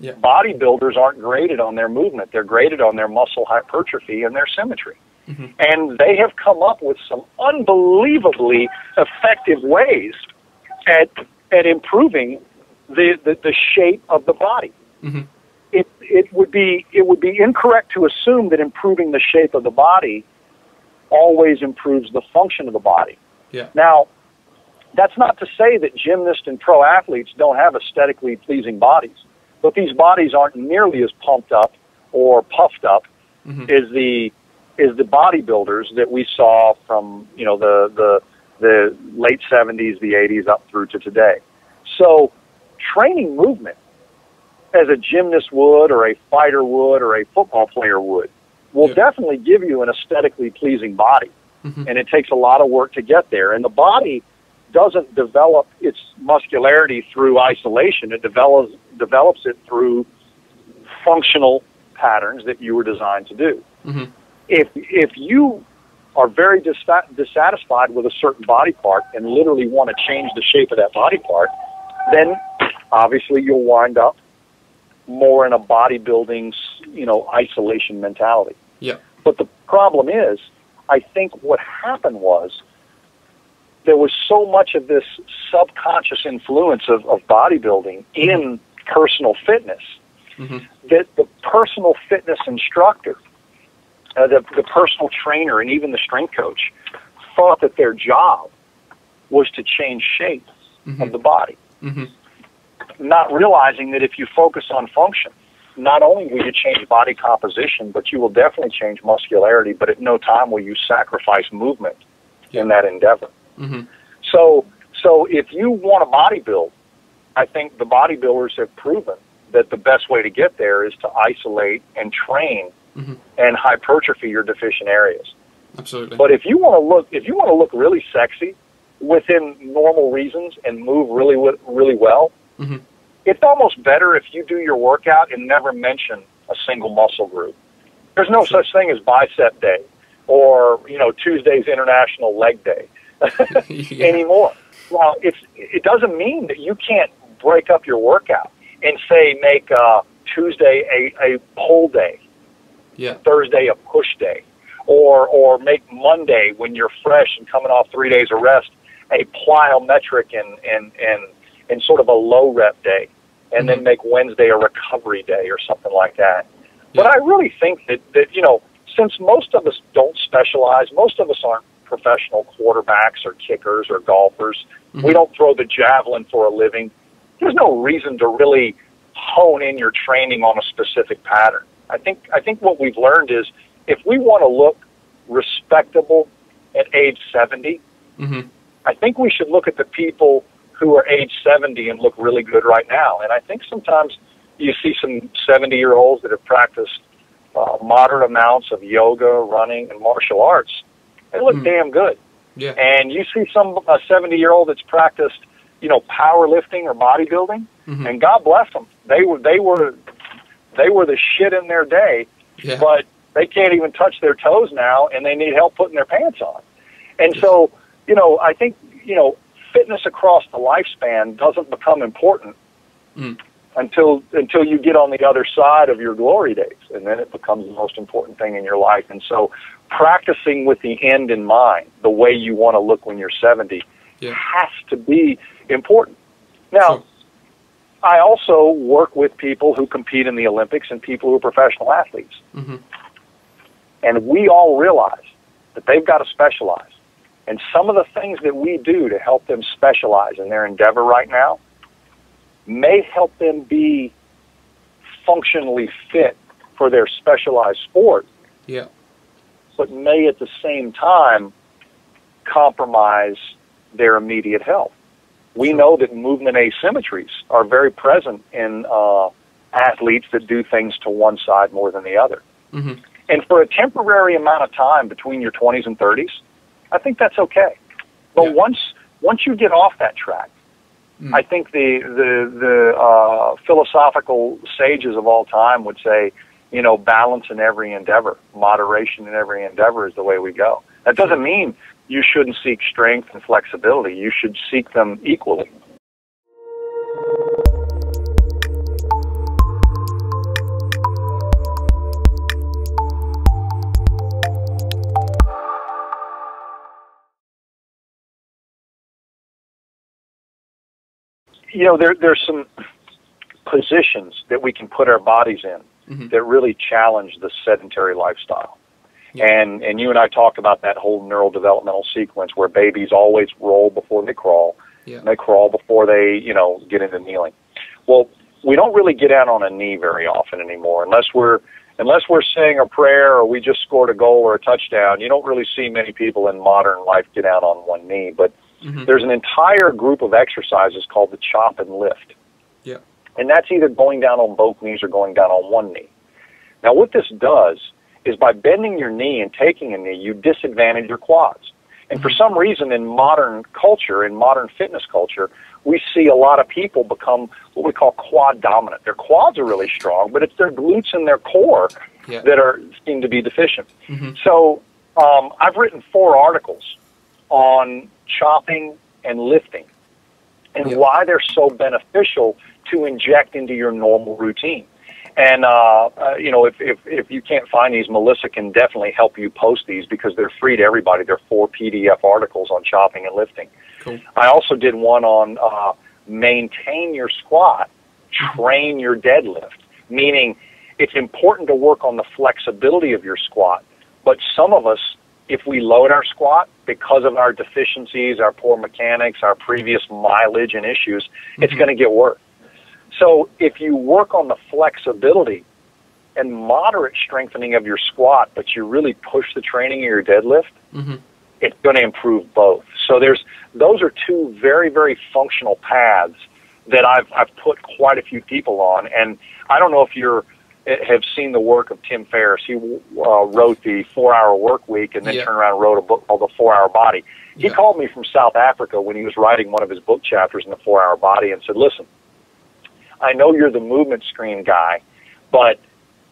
Yeah. Bodybuilders aren't graded on their movement. They're graded on their muscle hypertrophy and their symmetry. Mm-hmm. And they have come up with some unbelievably effective ways at improving the shape of the body. Mm-hmm. It would be incorrect to assume that improving the shape of the body always improves the function of the body. Yeah. Now, that's not to say that gymnasts and pro athletes don't have aesthetically pleasing bodies, but these bodies aren't nearly as pumped up or puffed up mm-hmm. as the bodybuilders that we saw from, you know, the late 70s, the 80s up through to today. So training movement as a gymnast would or a fighter would or a football player would will yeah. definitely give you an aesthetically pleasing body. Mm-hmm. And it takes a lot of work to get there. And the body doesn't develop its muscularity through isolation. It develops it through functional patterns that you were designed to do. Mm-hmm. If you are very dissatisfied with a certain body part and literally want to change the shape of that body part, then obviously you'll wind up more in a bodybuilding, you know, isolation mentality. Yeah. But the problem is, I think what happened was there was so much of this subconscious influence of bodybuilding in personal fitness mm-hmm. that the personal fitness instructor, the personal trainer, and even the strength coach thought that their job was to change shape mm-hmm. of the body. Mm-hmm. Not realizing that if you focus on function, not only will you change body composition, but you will definitely change muscularity, but at no time will you sacrifice movement yeah. in that endeavor. Mm-hmm. So if you want to bodybuild, I think the bodybuilders have proven that the best way to get there is to isolate and train mm-hmm. and hypertrophy your deficient areas. Absolutely. But if you want to look really sexy within normal reasons and move really, really well, mm-hmm. it's almost better if you do your workout and never mention a single muscle group. There's no sure. such thing as bicep day or, you know, Tuesday's International Leg Day yeah. anymore. Well, it doesn't mean that you can't break up your workout and say make Tuesday a pull day, yeah. Thursday a push day, or make Monday when you're fresh and coming off 3 days of rest a plyometric and sort of a low rep day, and mm-hmm. then make Wednesday a recovery day or something like that. Yeah. But I really think that, you know, since most of us don't specialize, most of us aren't professional quarterbacks or kickers or golfers, mm-hmm. we don't throw the javelin for a living, there's no reason to really hone in your training on a specific pattern. I think what we've learned is if we want to look respectable at age 70, mm-hmm. I think we should look at the people who are age 70 and look really good right now. And I think sometimes you see some 70-year-olds that have practiced moderate amounts of yoga, running, and martial arts. They look mm-hmm. damn good. Yeah. And you see a 70-year-old that's practiced, you know, powerlifting or bodybuilding, mm-hmm. and God bless them. They were the shit in their day, yeah. but they can't even touch their toes now, and they need help putting their pants on. And yeah. so, you know, I think, you know, fitness across the lifespan doesn't become important until you get on the other side of your glory days, and then it becomes the most important thing in your life. And so practicing with the end in mind, the way you want to look when you're 70, yeah. has to be important. Now, sure. I also work with people who compete in the Olympics and people who are professional athletes. Mm-hmm. And we all realize that they've got to specialize. And some of the things that we do to help them specialize in their endeavor right now may help them be functionally fit for their specialized sport. Yeah. But may at the same time compromise their immediate health. We know that movement asymmetries are very present in athletes that do things to one side more than the other. Mm-hmm. And for a temporary amount of time between your 20s and 30s, I think that's okay. But yeah. once you get off that track, mm-hmm. I think the philosophical sages of all time would say, you know, balance in every endeavor, moderation in every endeavor is the way we go. That doesn't mean you shouldn't seek strength and flexibility. You should seek them equally. You know, there's some positions that we can put our bodies in mm-hmm. that really challenge the sedentary lifestyle. Yeah. And you and I talk about that whole neurodevelopmental sequence where babies always roll before they crawl, yeah. and they crawl before they, you know, get into kneeling. Well, we don't really get out on a knee very often anymore unless we're saying a prayer or we just scored a goal or a touchdown. You don't really see many people in modern life get out on one knee, but mm-hmm. there's an entire group of exercises called the chop and lift. Yeah. And that's either going down on both knees or going down on one knee. Now, what this does is by bending your knee and taking a knee, you disadvantage your quads. And for some reason in modern culture, in modern fitness culture, we see a lot of people become what we call quad dominant. Their quads are really strong, but it's their glutes and their core yeah. that seem to be deficient. Mm-hmm. So I've written 4 articles on chopping and lifting and yeah. why they're so beneficial to inject into your normal routine. And, you know, if you can't find these, Melissa can definitely help you post these because they're free to everybody. They're 4 PDF articles on chopping and lifting. Cool. I also did one on maintain your squat, train your deadlift, meaning it's important to work on the flexibility of your squat. But some of us, if we load our squat because of our deficiencies, our poor mechanics, our previous mileage and issues, mm-hmm. it's going to get worse. So if you work on the flexibility and moderate strengthening of your squat, but you really push the training of your deadlift, mm-hmm. it's going to improve both. So those are 2 very, very functional paths that I've put quite a few people on. And I don't know if you have seen the work of Tim Ferriss. He wrote the 4-Hour Work Week and then yeah. turned around and wrote a book called The 4-Hour Body. He yeah. called me from South Africa when he was writing one of his book chapters in The 4-Hour Body and said, listen, I know you're the movement screen guy, but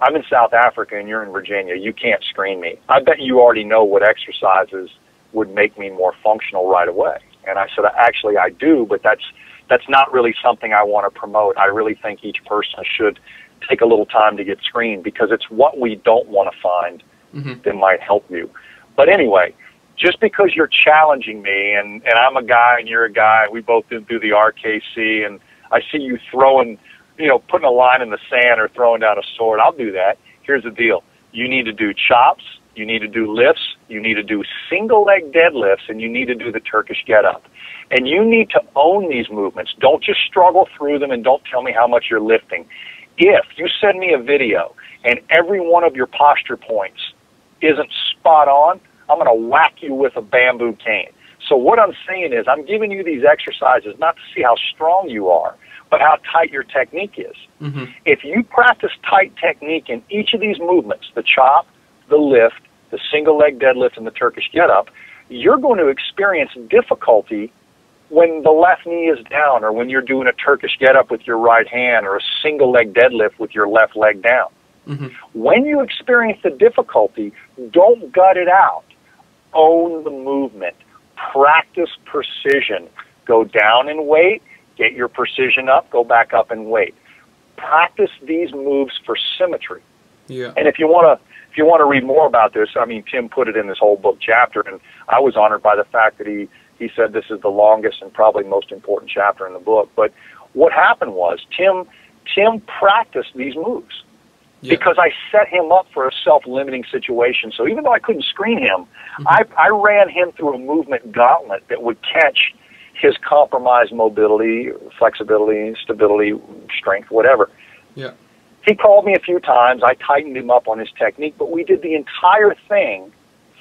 I'm in South Africa and you're in Virginia. You can't screen me. I bet you already know what exercises would make me more functional right away. And I said, actually, I do, but that's not really something I want to promote. I really think each person should take a little time to get screened because it's what we don't want to find mm-hmm. that might help you. But anyway, just because you're challenging me and I'm a guy and you're a guy, we both did do the RKC and I see you throwing, you know, putting a line in the sand or throwing down a sword. I'll do that. Here's the deal. You need to do chops. You need to do lifts. You need to do single leg deadlifts, and you need to do the Turkish get-up. And you need to own these movements. Don't just struggle through them and don't tell me how much you're lifting. If you send me a video and every one of your posture points isn't spot on, I'm going to whack you with a bamboo cane. So what I'm saying is I'm giving you these exercises not to see how strong you are, but how tight your technique is. Mm-hmm. If you practice tight technique in each of these movements, the chop, the lift, the single leg deadlift, and the Turkish get-up, you're going to experience difficulty when the left knee is down or when you're doing a Turkish get-up with your right hand or a single leg deadlift with your left leg down. Mm-hmm. When you experience the difficulty, don't gut it out. Own the movement. Practice precision. Go down in weight, get your precision up, go back up in weight. Practice these moves for symmetry. Yeah. And if you want to read more about this, I mean, Tim put it in this whole book chapter, and I was honored by the fact that he said this is the longest and probably most important chapter in the book. But what happened was Tim practiced these moves. Yeah. Because I set him up for a self-limiting situation. So even though I couldn't screen him, mm-hmm. I ran him through a movement gauntlet that would catch his compromised mobility, flexibility, stability, strength, whatever. Yeah. He called me a few times. I tightened him up on his technique, but we did the entire thing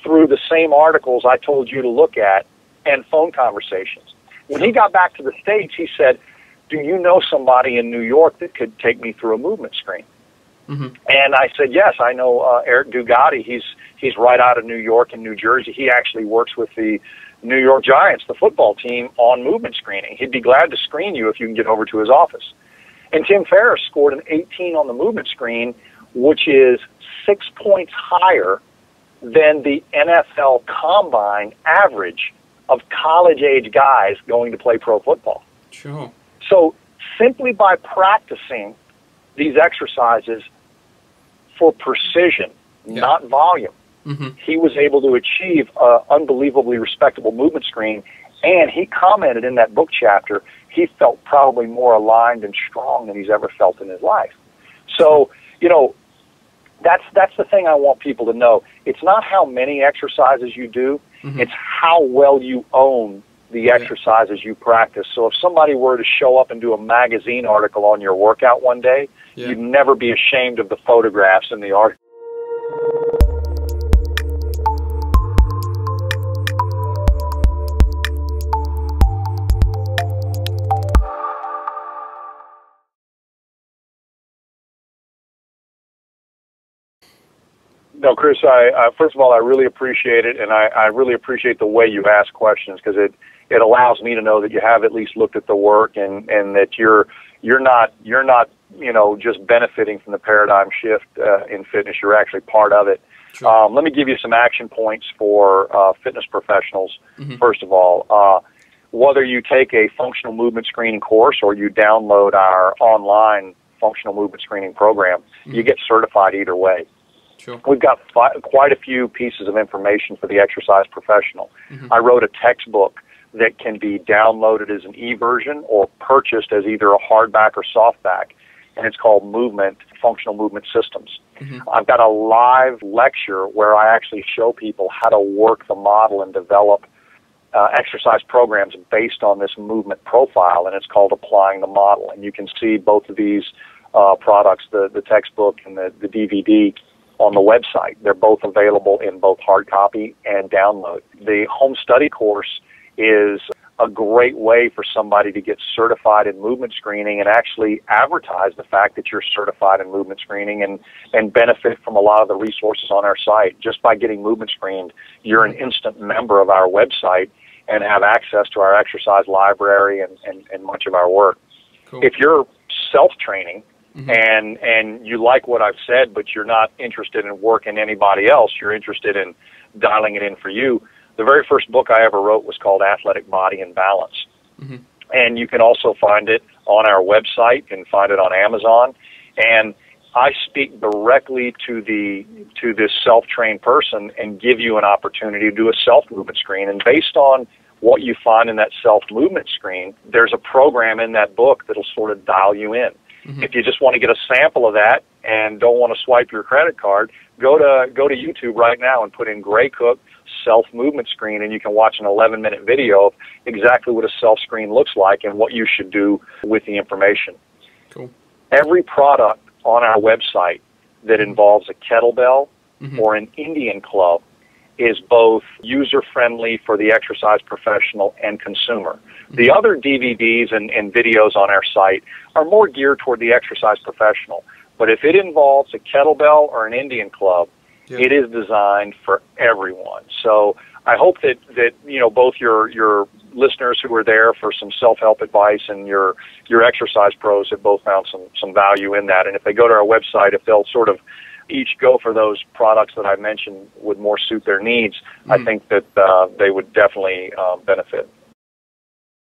through the same articles I told you to look at and phone conversations. When he got back to the States, he said, do you know somebody in New York that could take me through a movement screen? Mm-hmm. And I said, yes, I know Eric Dugatti. He's right out of New York and New Jersey. He actually works with the New York Giants, the football team, on movement screening. He'd be glad to screen you if you can get over to his office. And Tim Ferriss scored an 18 on the movement screen, which is 6 points higher than the NFL combine average of college-age guys going to play pro football. Sure. So simply by practicing these exercises for precision, yeah. not volume, mm-hmm. he was able to achieve an unbelievably respectable movement screen, and he commented in that book chapter he felt probably more aligned and strong than he's ever felt in his life. So, you know, that's the thing I want people to know. It's not how many exercises you do, mm-hmm. it's how well you own the exercises you practice. So if somebody were to show up and do a magazine article on your workout one day, yeah. you'd never be ashamed of the photographs in the article. No, Chris, I first of all, I really appreciate it, and I really appreciate the way you ask questions, because it allows me to know that you have at least looked at the work, and that you're not you know, just benefiting from the paradigm shift in fitness. You're actually part of it. Sure. Let me give you some action points for fitness professionals. Mm-hmm. First of all, whether you take a functional movement screening course or you download our online functional movement screening program, mm-hmm. you get certified either way. Sure. We've got quite a few pieces of information for the exercise professional. Mm-hmm. I wrote a textbook that can be downloaded as an e-version or purchased as either a hardback or softback, and it's called Movement Functional Movement Systems. Mm-hmm. I've got a live lecture where I actually show people how to work the model and develop exercise programs based on this movement profile, and it's called Applying the Model. And you can see both of these products, the textbook and the DVD, on the website. They're both available in both hard copy and download. The home study course is a great way for somebody to get certified in movement screening and actually advertise the fact that you're certified in movement screening and benefit from a lot of the resources on our site. Just by getting movement screened, you're an instant member of our website and have access to our exercise library and much of our work. Cool. If you're self-training, mm-hmm. And you like what I've said, but you're not interested in working anybody else, you're interested in dialing it in for you, the very first book I ever wrote was called Athletic Body and Balance. Mm-hmm. And you can also find it on our website and find it on Amazon. And I speak directly to this self-trained person and give you an opportunity to do a self-movement screen. And based on what you find in that self-movement screen, there's a program in that book that'll sort of dial you in. Mm-hmm. If you just want to get a sample of that and don't want to swipe your credit card, go to YouTube right now and put in Gray Cook self-movement screen, and you can watch an 11-minute video of exactly what a self-screen looks like and what you should do with the information. Cool. Every product on our website that involves a kettlebell mm-hmm. or an Indian club is both user-friendly for the exercise professional and consumer. The other DVDs and videos on our site are more geared toward the exercise professional. But if it involves a kettlebell or an Indian club, yeah. it is designed for everyone. So I hope that you know, both your listeners who are there for some self-help advice and your exercise pros have both found some value in that. And if they go to our website, if they'll sort of each go for those products that I mentioned would more suit their needs, mm-hmm. I think that they would definitely benefit.